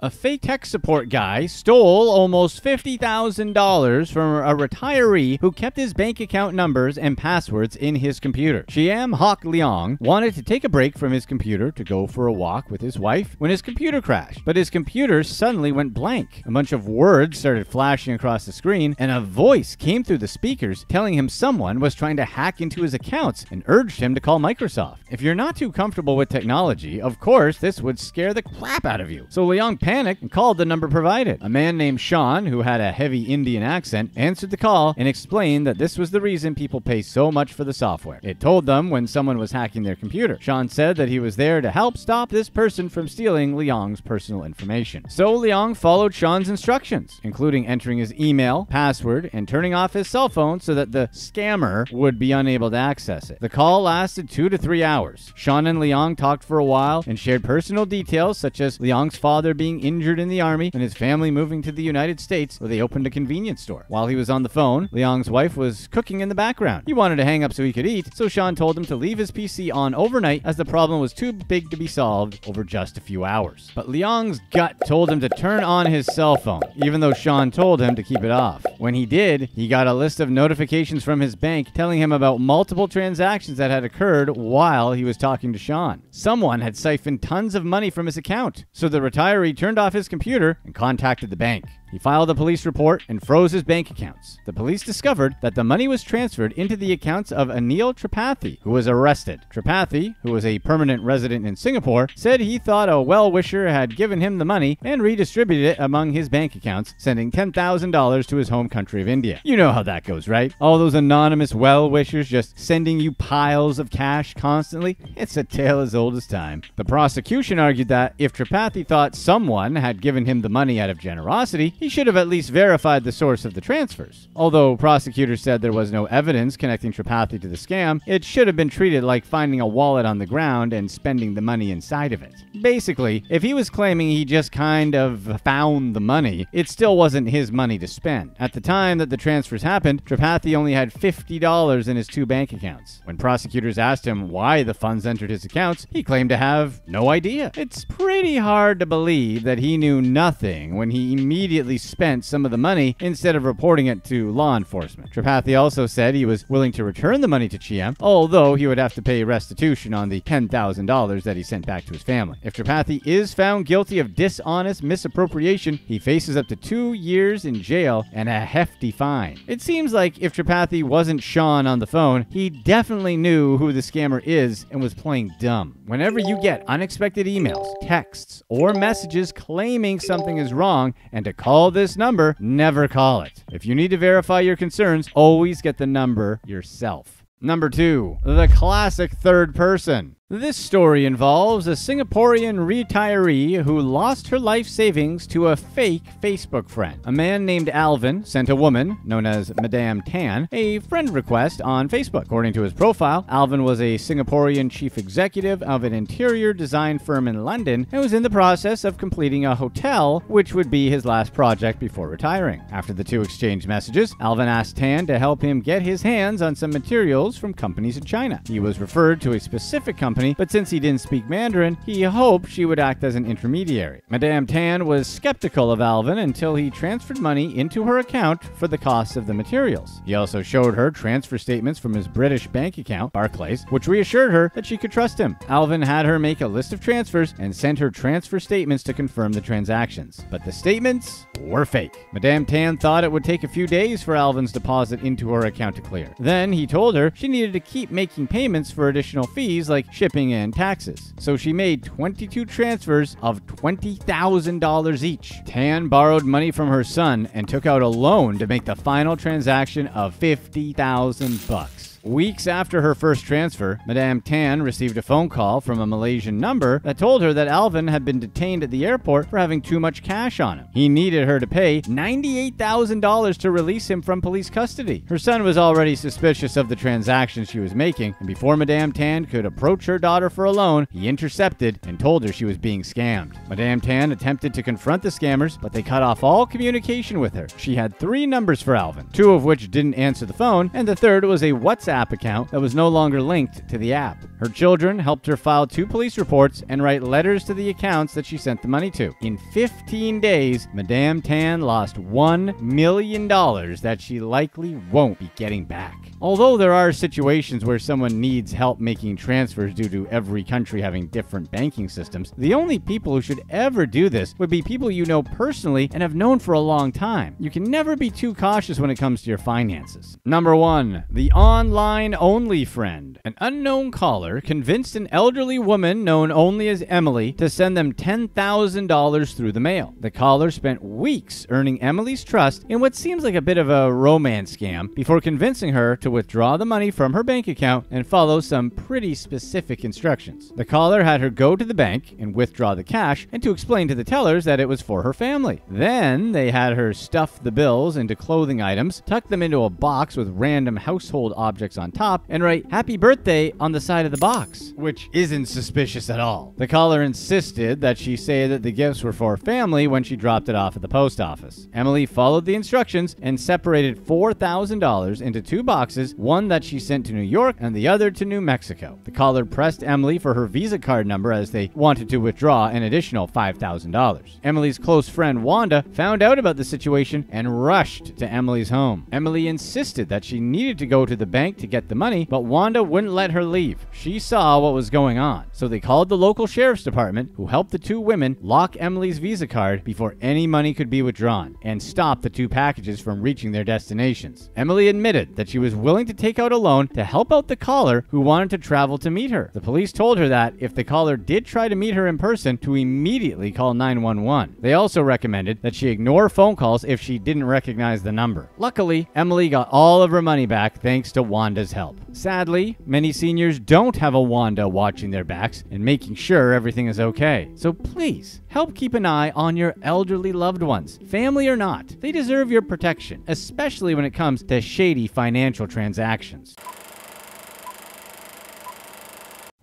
A fake tech support guy stole almost fifty thousand dollars from a retiree who kept his bank account numbers and passwords in his computer. Chiam Hock Leong wanted to take a break from his computer to go for a walk with his wife when his computer crashed, but his computer suddenly went blank. A bunch of words started flashing across the screen, and a voice came through the speakers telling him someone was trying to hack into his accounts and urged him to call Microsoft. If you're not too comfortable with technology, of course, this would scare the crap out of you. So Leong panicked and called the number provided. A man named Sean, who had a heavy Indian accent, answered the call and explained that this was the reason people pay so much for the software. It told them when someone was hacking their computer. Sean said that he was there to help stop this person from stealing Leong's personal information. So Leong followed Sean's instructions, including entering his email, password, and turning off his cell phone so that the scammer would be unable to access it. The call lasted two to three hours. Sean and Leong talked for a while and shared personal details such as Leong's father being injured in the army and his family moving to the United States, where they opened a convenience store. While he was on the phone, Leong's wife was cooking in the background. He wanted to hang up so he could eat, so Sean told him to leave his P C on overnight as the problem was too big to be solved over just a few hours. But Leong's gut told him to turn on his cell phone, even though Sean told him to keep it off. When he did, he got a list of notifications from his bank telling him about multiple transactions that had occurred while he was talking to Sean. Someone had siphoned tons of money from his account, so the retiree turned off his computer and contacted the bank. He filed a police report and froze his bank accounts. The police discovered that the money was transferred into the accounts of Anil Tripathi, who was arrested. Tripathi, who was a permanent resident in Singapore, said he thought a well-wisher had given him the money and redistributed it among his bank accounts, sending ten thousand dollars to his home country of India. You know how that goes, right? All those anonymous well-wishers just sending you piles of cash constantly. It's a tale as old as time. The prosecution argued that if Tripathi thought someone had given him the money out of generosity, he should have at least verified the source of the transfers. Although prosecutors said there was no evidence connecting Tripathi to the scam, it should have been treated like finding a wallet on the ground and spending the money inside of it. Basically, if he was claiming he just kind of found the money, it still wasn't his money to spend. At the time that the transfers happened, Tripathi only had fifty dollars in his two bank accounts. When prosecutors asked him why the funds entered his accounts, he claimed to have no idea. It's pretty hard to believe that he knew nothing when he immediately spent some of the money instead of reporting it to law enforcement. Tripathi also said he was willing to return the money to Chiam, although he would have to pay restitution on the ten thousand dollars that he sent back to his family. If Tripathi is found guilty of dishonest misappropriation, he faces up to two years in jail and a hefty fine. It seems like if Tripathi wasn't Sean on the phone, he definitely knew who the scammer is and was playing dumb. Whenever you get unexpected emails, texts, or messages claiming something is wrong and to call this number, never call it. If you need to verify your concerns, always get the number yourself. Number two, the classic third person. This story involves a Singaporean retiree who lost her life savings to a fake Facebook friend. A man named Alvin sent a woman, known as Madame Tan, a friend request on Facebook. According to his profile, Alvin was a Singaporean chief executive of an interior design firm in London and was in the process of completing a hotel, which would be his last project before retiring. After the two exchanged messages, Alvin asked Tan to help him get his hands on some materials from companies in China. He was referred to a specific company, but since he didn't speak Mandarin, he hoped she would act as an intermediary. Madame Tan was skeptical of Alvin until he transferred money into her account for the cost of the materials. He also showed her transfer statements from his British bank account, Barclays, which reassured her that she could trust him. Alvin had her make a list of transfers and sent her transfer statements to confirm the transactions. But the statements were fake. Madame Tan thought it would take a few days for Alvin's deposit into her account to clear. Then he told her she needed to keep making payments for additional fees like shipping and taxes. So she made twenty-two transfers of twenty thousand dollars each. Tan borrowed money from her son and took out a loan to make the final transaction of fifty thousand bucks. Weeks after her first transfer, Madame Tan received a phone call from a Malaysian number that told her that Alvin had been detained at the airport for having too much cash on him. He needed her to pay ninety-eight thousand dollars to release him from police custody. Her son was already suspicious of the transactions she was making, and before Madame Tan could approach her daughter for a loan, he intercepted and told her she was being scammed. Madame Tan attempted to confront the scammers, but they cut off all communication with her. She had three numbers for Alvin, two of which didn't answer the phone, and the third was a WhatsApp account that was no longer linked to the app. Her children helped her file two police reports and write letters to the accounts that she sent the money to. In fifteen days, Madame Tan lost one million dollars that she likely won't be getting back. Although there are situations where someone needs help making transfers due to every country having different banking systems, the only people who should ever do this would be people you know personally and have known for a long time. You can never be too cautious when it comes to your finances. Number one, the online only friend. An unknown caller convinced an elderly woman known only as Emily to send them ten thousand dollars through the mail. The caller spent weeks earning Emily's trust in what seems like a bit of a romance scam before convincing her to withdraw the money from her bank account and follow some pretty specific instructions. The caller had her go to the bank and withdraw the cash and to explain to the tellers that it was for her family. Then they had her stuff the bills into clothing items, tuck them into a box with random household objects on top, and write "Happy Birthday" on the side of the box, which isn't suspicious at all. The caller insisted that she say that the gifts were for family when she dropped it off at the post office. Emily followed the instructions and separated four thousand dollars into two boxes, one that she sent to New York and the other to New Mexico. The caller pressed Emily for her Visa card number as they wanted to withdraw an additional five thousand dollars. Emily's close friend Wanda found out about the situation and rushed to Emily's home. Emily insisted that she needed to go to the bank to get the money, but Wanda wouldn't let her leave. She saw what was going on, so they called the local sheriff's department, who helped the two women lock Emily's Visa card before any money could be withdrawn and stop the two packages from reaching their destinations. Emily admitted that she was willing to take out a loan to help out the caller who wanted to travel to meet her. The police told her that if the caller did try to meet her in person, to immediately call nine one one. They also recommended that she ignore phone calls if she didn't recognize the number. Luckily, Emily got all of her money back thanks to Wanda's help. Sadly, many seniors don't have a Wanda watching their backs and making sure everything is okay. So please, help keep an eye on your elderly loved ones, family or not. They deserve your protection, especially when it comes to shady financial transactions.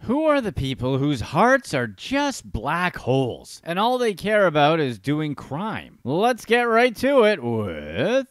Who are the people whose hearts are just black holes, and all they care about is doing crime? Let's get right to it with...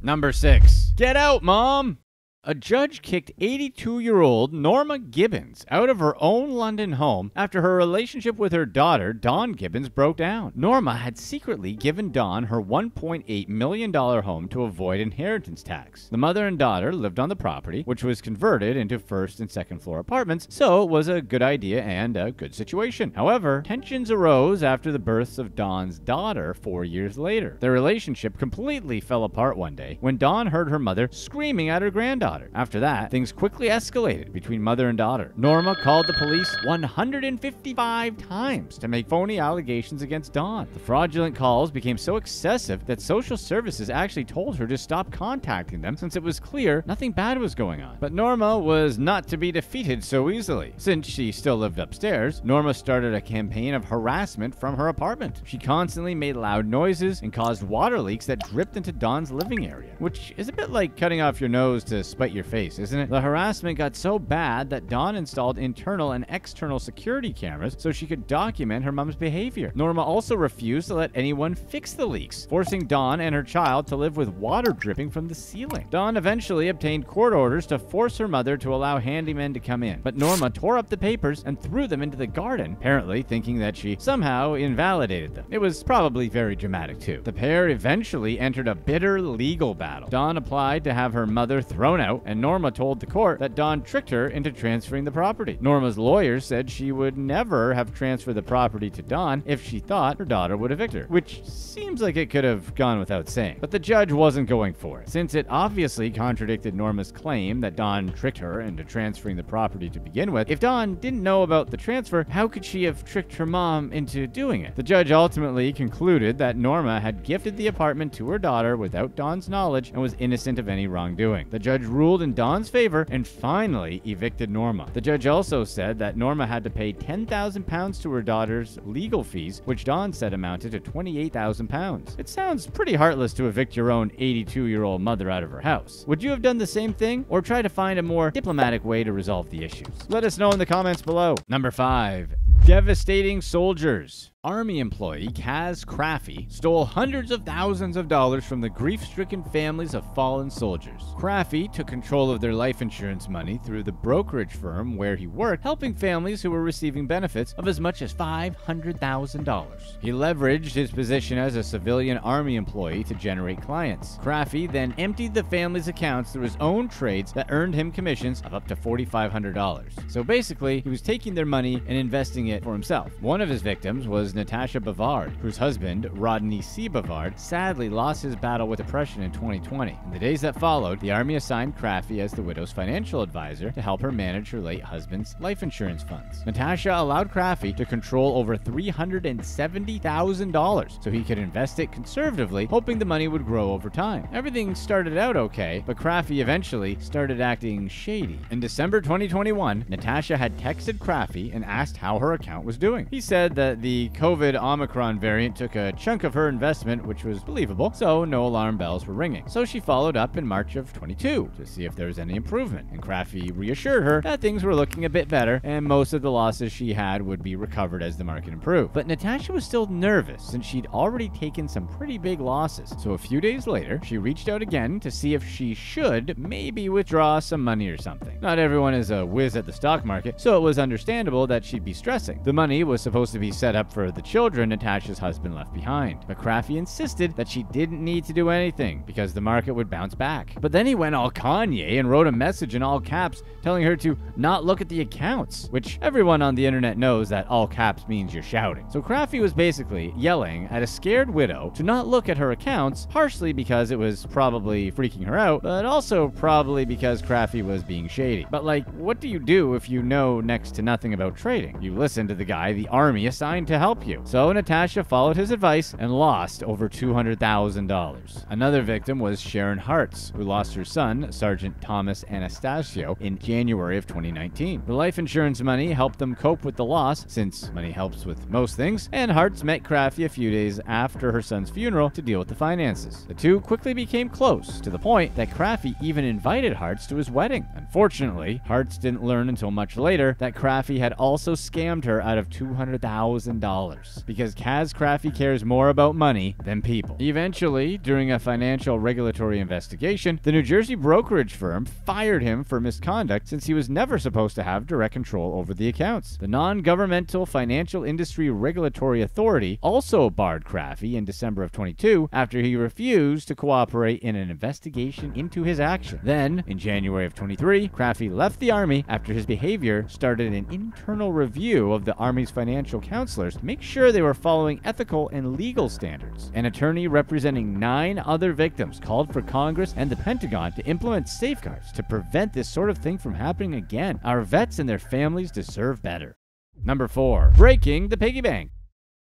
Number six. Get out, Mom! A judge kicked eighty-two-year-old Norma Gibbons out of her own London home after her relationship with her daughter, Dawn Gibbons, broke down. Norma had secretly given Dawn her one point eight million dollars home to avoid inheritance tax. The mother and daughter lived on the property, which was converted into first and second floor apartments, so it was a good idea and a good situation. However, tensions arose after the births of Dawn's daughter four years later. Their relationship completely fell apart one day when Dawn heard her mother screaming at her granddaughter. After that, things quickly escalated between mother and daughter. Norma called the police one hundred fifty-five times to make phony allegations against Dawn. The fraudulent calls became so excessive that social services actually told her to stop contacting them since it was clear nothing bad was going on. But Norma was not to be defeated so easily. Since she still lived upstairs, Norma started a campaign of harassment from her apartment. She constantly made loud noises and caused water leaks that dripped into Dawn's living area, which is a bit like cutting off your nose to spite your face, isn't it? The harassment got so bad that Dawn installed internal and external security cameras so she could document her mom's behavior. Norma also refused to let anyone fix the leaks, forcing Dawn and her child to live with water dripping from the ceiling. Dawn eventually obtained court orders to force her mother to allow handymen to come in, but Norma tore up the papers and threw them into the garden, apparently thinking that she somehow invalidated them. It was probably very dramatic too. The pair eventually entered a bitter legal battle. Dawn applied to have her mother thrown out Out, and Norma told the court that Dawn tricked her into transferring the property. Norma's lawyer said she would never have transferred the property to Dawn if she thought her daughter would evict her, which seems like it could have gone without saying. But the judge wasn't going for it, since it obviously contradicted Norma's claim that Dawn tricked her into transferring the property to begin with. If Dawn didn't know about the transfer, how could she have tricked her mom into doing it? The judge ultimately concluded that Norma had gifted the apartment to her daughter without Dawn's knowledge and was innocent of any wrongdoing. The judge ruled in Dawn's favor and finally evicted Norma. The judge also said that Norma had to pay ten thousand pounds to her daughter's legal fees, which Dawn said amounted to twenty-eight thousand pounds. It sounds pretty heartless to evict your own eighty-two-year-old mother out of her house. Would you have done the same thing, or try to find a more diplomatic way to resolve the issues? Let us know in the comments below. Number five. Devastating soldiers. Army employee Kaz Craffy stole hundreds of thousands of dollars from the grief-stricken families of fallen soldiers. Craffy took control of their life insurance money through the brokerage firm where he worked, helping families who were receiving benefits of as much as five hundred thousand dollars. He leveraged his position as a civilian army employee to generate clients. Craffy then emptied the family's accounts through his own trades that earned him commissions of up to four thousand five hundred dollars. So basically, he was taking their money and investing it for himself. One of his victims was Natasha Bavard, whose husband, Rodney C. Bavard, sadly lost his battle with depression in twenty twenty. In the days that followed, the Army assigned Craffy as the widow's financial advisor to help her manage her late husband's life insurance funds. Natasha allowed Craffy to control over three hundred seventy thousand dollars so he could invest it conservatively, hoping the money would grow over time. Everything started out okay, but Craffy eventually started acting shady. In December twenty twenty-one, Natasha had texted Craffy and asked how her account was doing. He said that the COVID Omicron variant took a chunk of her investment, which was believable, so no alarm bells were ringing. So she followed up in March of twenty-two to see if there was any improvement, and Craffy reassured her that things were looking a bit better and most of the losses she had would be recovered as the market improved. But Natasha was still nervous since she'd already taken some pretty big losses. So a few days later, she reached out again to see if she should maybe withdraw some money or something. Not everyone is a whiz at the stock market, so it was understandable that she'd be stressing. The money was supposed to be set up for the children Natasha's husband left behind. But Crafty insisted that she didn't need to do anything because the market would bounce back. But then he went all Kanye and wrote a message in all caps telling her to not look at the accounts, which everyone on the internet knows that all caps means you're shouting. So Crafty was basically yelling at a scared widow to not look at her accounts, partially because it was probably freaking her out, but also probably because Crafty was being shady. But like, what do you do if you know next to nothing about trading? You listen to the guy the army assigned to help you. So Natasha followed his advice and lost over two hundred thousand dollars. Another victim was Sharon Hartz, who lost her son, Sergeant Thomas Anastasio, in January of twenty nineteen. The life insurance money helped them cope with the loss, since money helps with most things, and Hartz met Crafty a few days after her son's funeral to deal with the finances. The two quickly became close, to the point that Crafty even invited Hartz to his wedding. Unfortunately, Hartz didn't learn until much later that Crafty had also scammed her out of two hundred thousand dollars, because Kaz Crafty cares more about money than people. Eventually, during a financial regulatory investigation, the New Jersey brokerage firm fired him for misconduct, since he was never supposed to have direct control over the accounts. The Non-Governmental Financial Industry Regulatory Authority also barred Crafty in December of twenty-two after he refused to cooperate in an investigation into his action. Then, in January of twenty-three, Crafty left the Army after his behavior started an internal review of the Army's financial counselors to make sure they were following ethical and legal standards. An attorney representing nine other victims called for Congress and the Pentagon to implement safeguards to prevent this sort of thing from happening again. Our vets and their families deserve better. Number four, breaking the piggy bank.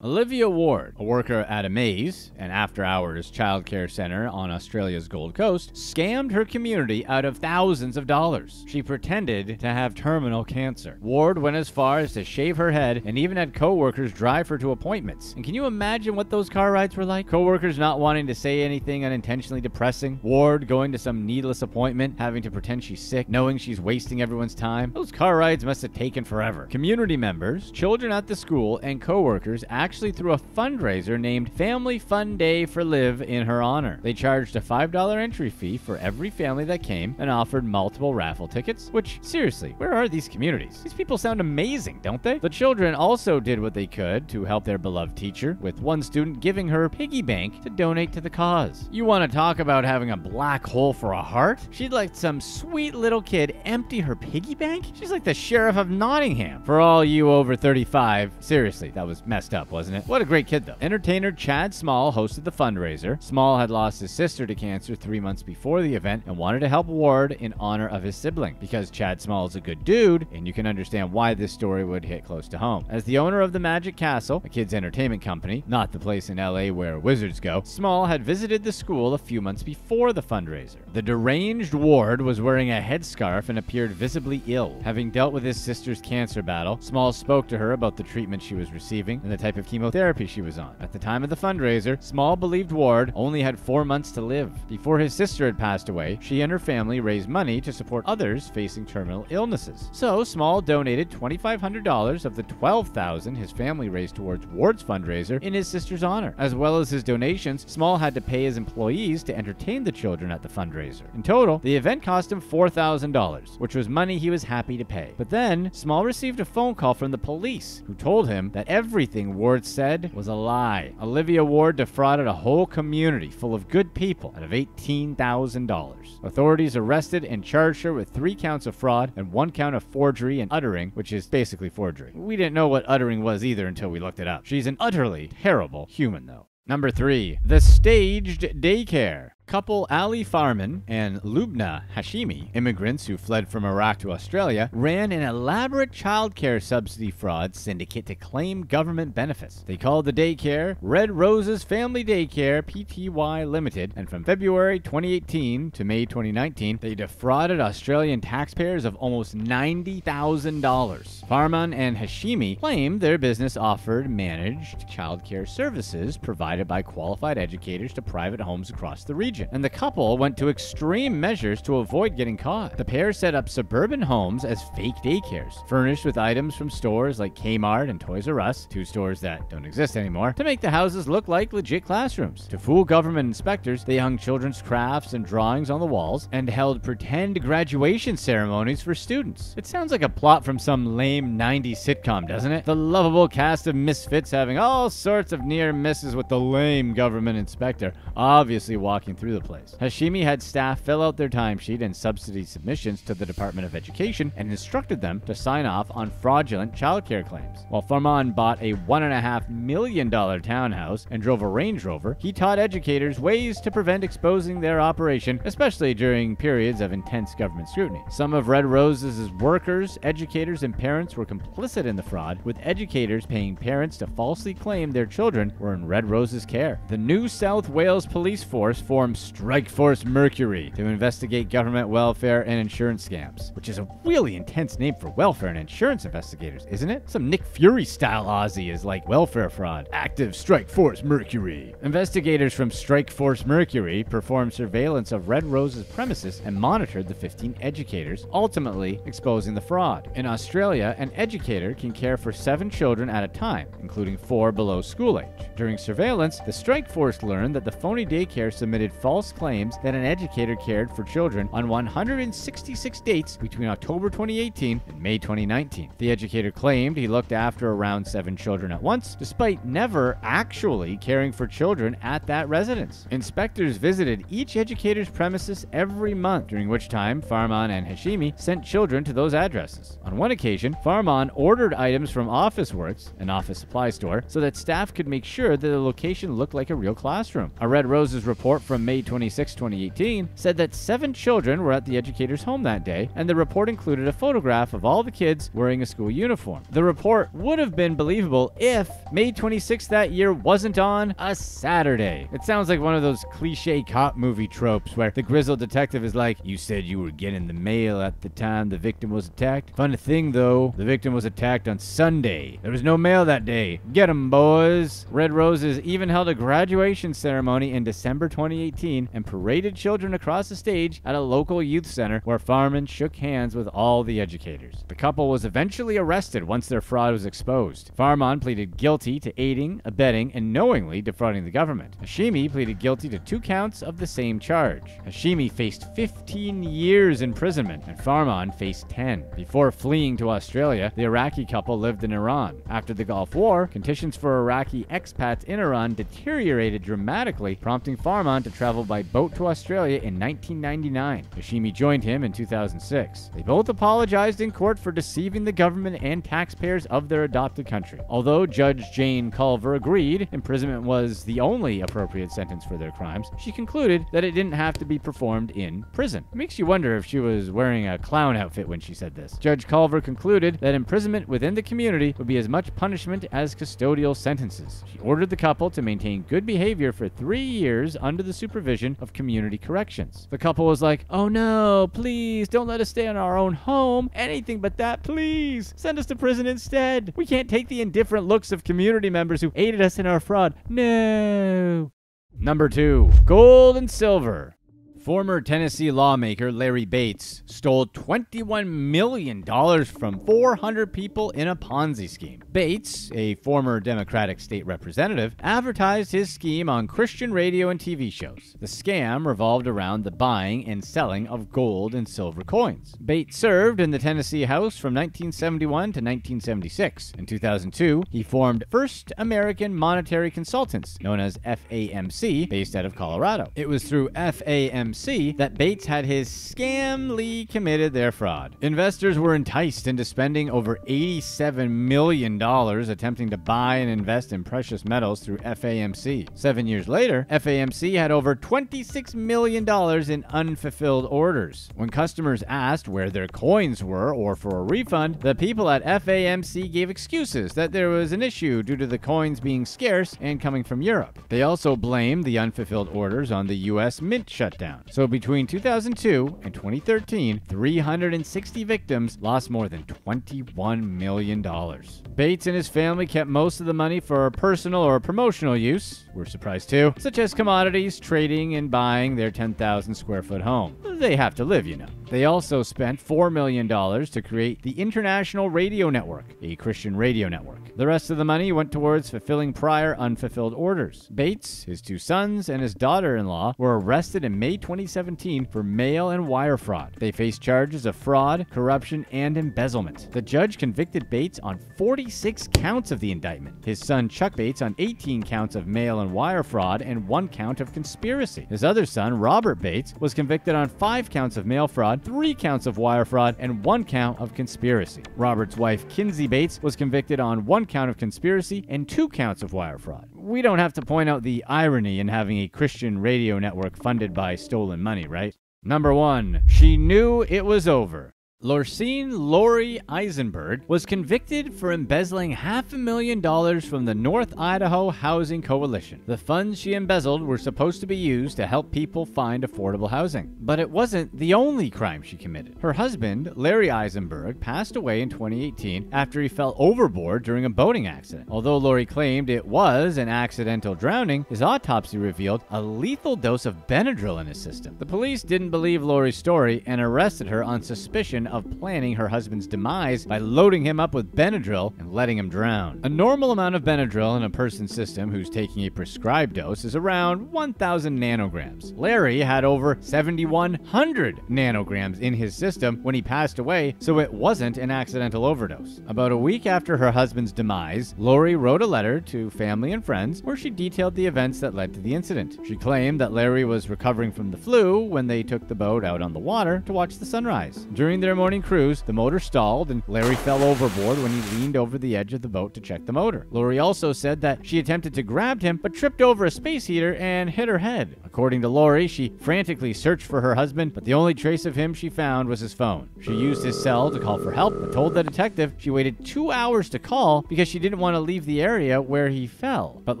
Olivia Ward, a worker at Amaze, an after-hours childcare center on Australia's Gold Coast, scammed her community out of thousands of dollars. She pretended to have terminal cancer. Ward went as far as to shave her head and even had coworkers drive her to appointments. And can you imagine what those car rides were like? Coworkers not wanting to say anything unintentionally depressing, Ward going to some needless appointment, having to pretend she's sick, knowing she's wasting everyone's time. Those car rides must have taken forever. Community members, children at the school, and coworkers actually actually through a fundraiser named Family Fun Day for Liv in her honor. They charged a five dollar entry fee for every family that came and offered multiple raffle tickets, which, seriously, where are these communities? These people sound amazing, don't they? The children also did what they could to help their beloved teacher, with one student giving her piggy bank to donate to the cause. You want to talk about having a black hole for a heart? She'd let some sweet little kid empty her piggy bank? She's like the sheriff of Nottingham. For all you over thirty-five, seriously, that was messed up, wasn't it? What a great kid, though. Entertainer Chad Small hosted the fundraiser. Small had lost his sister to cancer three months before the event and wanted to help Ward in honor of his sibling, because Chad Small is a good dude, and you can understand why this story would hit close to home. As the owner of the Magic Castle, a kids' entertainment company, not the place in L A where wizards go, Small had visited the school a few months before the fundraiser. The deranged Ward was wearing a headscarf and appeared visibly ill. Having dealt with his sister's cancer battle, Small spoke to her about the treatment she was receiving and the type of chemotherapy she was on. At the time of the fundraiser, Small believed Ward only had four months to live. Before his sister had passed away, she and her family raised money to support others facing terminal illnesses. So Small donated twenty-five hundred dollars of the twelve thousand dollars his family raised towards Ward's fundraiser in his sister's honor. As well as his donations, Small had to pay his employees to entertain the children at the fundraiser. In total, the event cost him four thousand dollars, which was money he was happy to pay. But then, Small received a phone call from the police, who told him that everything Ward Ward said was a lie. Olivia Ward defrauded a whole community full of good people out of eighteen thousand dollars. Authorities arrested and charged her with three counts of fraud and one count of forgery and uttering, which is basically forgery. We didn't know what uttering was either until we looked it up. She's an utterly terrible human, though. Number three, the staged daycare. Couple Ali Farman and Lubna Hashimi, immigrants who fled from Iraq to Australia, ran an elaborate childcare subsidy fraud syndicate to claim government benefits. They called the daycare Red Roses Family Daycare Pty Limited, and from February twenty eighteen to May twenty nineteen, they defrauded Australian taxpayers of almost ninety thousand dollars. Farman and Hashimi claimed their business offered managed childcare services provided by qualified educators to private homes across the region. marriage, and the couple went to extreme measures to avoid getting caught. The pair set up suburban homes as fake daycares, furnished with items from stores like Kmart and Toys R Us, two stores that don't exist anymore, to make the houses look like legit classrooms. To fool government inspectors, they hung children's crafts and drawings on the walls and held pretend graduation ceremonies for students. It sounds like a plot from some lame nineties sitcom, doesn't it? The lovable cast of misfits having all sorts of near misses with the lame government inspector obviously walking through the place. Hashimi had staff fill out their timesheet and subsidy submissions to the Department of Education and instructed them to sign off on fraudulent childcare claims. While Farman bought a one point five million dollar townhouse and drove a Range Rover, he taught educators ways to prevent exposing their operation, especially during periods of intense government scrutiny. Some of Red Rose's workers, educators, and parents were complicit in the fraud, with educators paying parents to falsely claim their children were in Red Rose's care. The New South Wales Police Force formed Strike Force Mercury to investigate government welfare and insurance scams, which is a really intense name for welfare and insurance investigators, isn't it? Some Nick Fury-style Aussie is like welfare fraud. Active Strike Force Mercury. Investigators from Strike Force Mercury performed surveillance of Red Rose's premises and monitored the fifteen educators, ultimately exposing the fraud. In Australia, an educator can care for seven children at a time, including four below school age. During surveillance, the strike force learned that the phony daycare submitted false claims that an educator cared for children on one hundred sixty-six dates between October twenty eighteen and May twenty nineteen. The educator claimed he looked after around seven children at once, despite never actually caring for children at that residence. Inspectors visited each educator's premises every month, during which time Farman and Hashimi sent children to those addresses. On one occasion, Farman ordered items from Office Works, an office supply store, so that staff could make sure that the location looked like a real classroom. A Red Rose's report from May twenty-sixth, twenty eighteen said that seven children were at the educator's home that day, and the report included a photograph of all the kids wearing a school uniform. The report would have been believable if May twenty-sixth that year wasn't on a Saturday. It sounds like one of those cliche cop movie tropes where the grizzled detective is like, "You said you were getting the mail at the time the victim was attacked. Funny thing though, the victim was attacked on Sunday. There was no mail that day. Get 'em, boys." Red Rose's even held a graduation ceremony in December twenty eighteen and paraded children across the stage at a local youth center where Farman shook hands with all the educators. The couple was eventually arrested once their fraud was exposed. Farman pleaded guilty to aiding, abetting, and knowingly defrauding the government. Hashimi pleaded guilty to two counts of the same charge. Hashimi faced fifteen years imprisonment and Farman faced ten. Before fleeing to Australia, the Iraqi couple lived in Iran. After the Gulf War, conditions for Iraqi expats in Iran deteriorated dramatically, prompting Farman to travel by boat to Australia in nineteen ninety-nine. Hashimi joined him in two thousand six. They both apologized in court for deceiving the government and taxpayers of their adopted country. Although Judge Jane Culver agreed imprisonment was the only appropriate sentence for their crimes, she concluded that it didn't have to be performed in prison. It makes you wonder if she was wearing a clown outfit when she said this. Judge Culver concluded that imprisonment within the community would be as much punishment as custodial sentences. She ordered the couple to maintain good behavior for three years under the supervision of community corrections. The couple was like, "Oh no, please don't let us stay in our own home. Anything but that, please. Send us to prison instead. We can't take the indifferent looks of community members who aided us in our fraud. No." Number two, gold and silver. Former Tennessee lawmaker Larry Bates stole twenty-one million dollars from four hundred people in a Ponzi scheme. Bates, a former Democratic state representative, advertised his scheme on Christian radio and T V shows. The scam revolved around the buying and selling of gold and silver coins. Bates served in the Tennessee House from nineteen seventy-one to nineteen seventy-six. In two thousand two, he formed First American Monetary Consultants, known as F A M C, based out of Colorado. It was through F A M C that Bates had his scamly committed their fraud. Investors were enticed into spending over eighty-seven million dollars attempting to buy and invest in precious metals through F A M C. Seven years later, F A M C had over twenty-six million dollars in unfulfilled orders. When customers asked where their coins were or for a refund, the people at F A M C gave excuses that there was an issue due to the coins being scarce and coming from Europe. They also blamed the unfulfilled orders on the U S mint shutdown. So between two thousand two and twenty thirteen, three hundred sixty victims lost more than twenty-one million dollars. Bates and his family kept most of the money for personal or promotional use, we're surprised too, such as commodities, trading, and buying their ten thousand square foot home. They have to live, you know. They also spent four million dollars to create the International Radio Network, a Christian radio network. The rest of the money went towards fulfilling prior unfulfilled orders. Bates, his two sons, and his daughter-in-law were arrested in May twenty seventeen for mail and wire fraud. They faced charges of fraud, corruption, and embezzlement. The judge convicted Bates on forty-six counts of the indictment. His son Chuck Bates on eighteen counts of mail and wire fraud and one count of conspiracy. His other son, Robert Bates, was convicted on five counts of mail fraud, three counts of wire fraud, and one count of conspiracy. Robert's wife, Kinsey Bates, was convicted on one count of conspiracy and two counts of wire fraud. We don't have to point out the irony in having a Christian radio network funded by stolen money, right? Number one, she knew it was over. Lorsene Lori Eisenberg was convicted for embezzling half a million dollars from the North Idaho Housing Coalition. The funds she embezzled were supposed to be used to help people find affordable housing. But it wasn't the only crime she committed. Her husband, Larry Eisenberg, passed away in twenty eighteen after he fell overboard during a boating accident. Although Lori claimed it was an accidental drowning, his autopsy revealed a lethal dose of Benadryl in his system. The police didn't believe Lori's story and arrested her on suspicion of planning her husband's demise by loading him up with Benadryl and letting him drown. A normal amount of Benadryl in a person's system who's taking a prescribed dose is around one thousand nanograms. Larry had over seventy-one hundred nanograms in his system when he passed away, so it wasn't an accidental overdose. About a week after her husband's demise, Lori wrote a letter to family and friends where she detailed the events that led to the incident. She claimed that Larry was recovering from the flu when they took the boat out on the water to watch the sunrise. During their morning cruise, the motor stalled and Larry fell overboard when he leaned over the edge of the boat to check the motor. Lori also said that she attempted to grab him but tripped over a space heater and hit her head. According to Lori, she frantically searched for her husband, but the only trace of him she found was his phone. She used his cell to call for help but told the detective she waited two hours to call because she didn't want to leave the area where he fell. But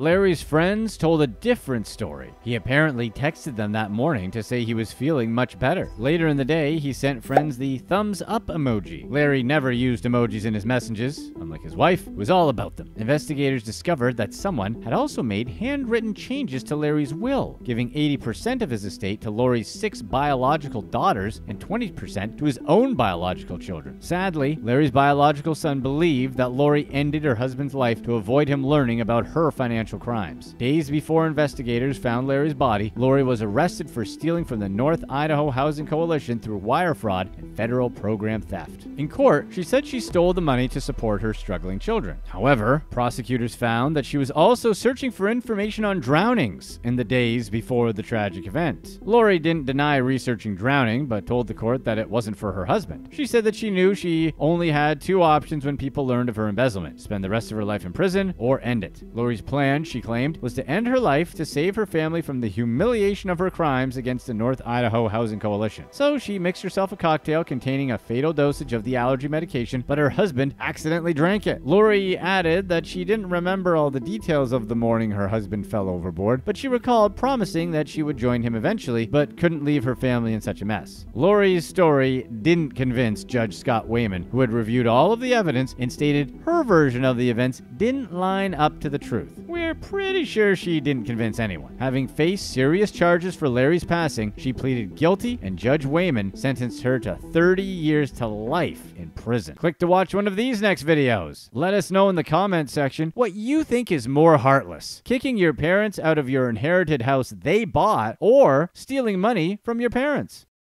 Larry's friends told a different story. He apparently texted them that morning to say he was feeling much better. Later in the day, he sent friends the thumbs Thumbs up emoji. Larry never used emojis in his messages, unlike his wife, who was all about them. Investigators discovered that someone had also made handwritten changes to Larry's will, giving eighty percent of his estate to Lori's six biological daughters and twenty percent to his own biological children. Sadly, Larry's biological son believed that Lori ended her husband's life to avoid him learning about her financial crimes. Days before investigators found Larry's body, Lori was arrested for stealing from the North Idaho Housing Coalition through wire fraud and federal program theft. In court, she said she stole the money to support her struggling children. However, prosecutors found that she was also searching for information on drownings in the days before the tragic event. Lori didn't deny researching drowning, but told the court that it wasn't for her husband. She said that she knew she only had two options when people learned of her embezzlement: spend the rest of her life in prison or end it. Lori's plan, she claimed, was to end her life to save her family from the humiliation of her crimes against the North Idaho Housing Coalition. So she mixed herself a cocktail containing a fatal dosage of the allergy medication, but her husband accidentally drank it. Lori added that she didn't remember all the details of the morning her husband fell overboard, but she recalled promising that she would join him eventually, but couldn't leave her family in such a mess. Lori's story didn't convince Judge Scott Wayman, who had reviewed all of the evidence and stated her version of the events didn't line up to the truth. We're pretty sure she didn't convince anyone. Having faced serious charges for Larry's passing, she pleaded guilty, and Judge Wayman sentenced her to thirty years to life in prison. Click to watch one of these next videos. Let us know in the comment section what you think is more heartless: kicking your parents out of your inherited house they bought, or stealing money from your parents.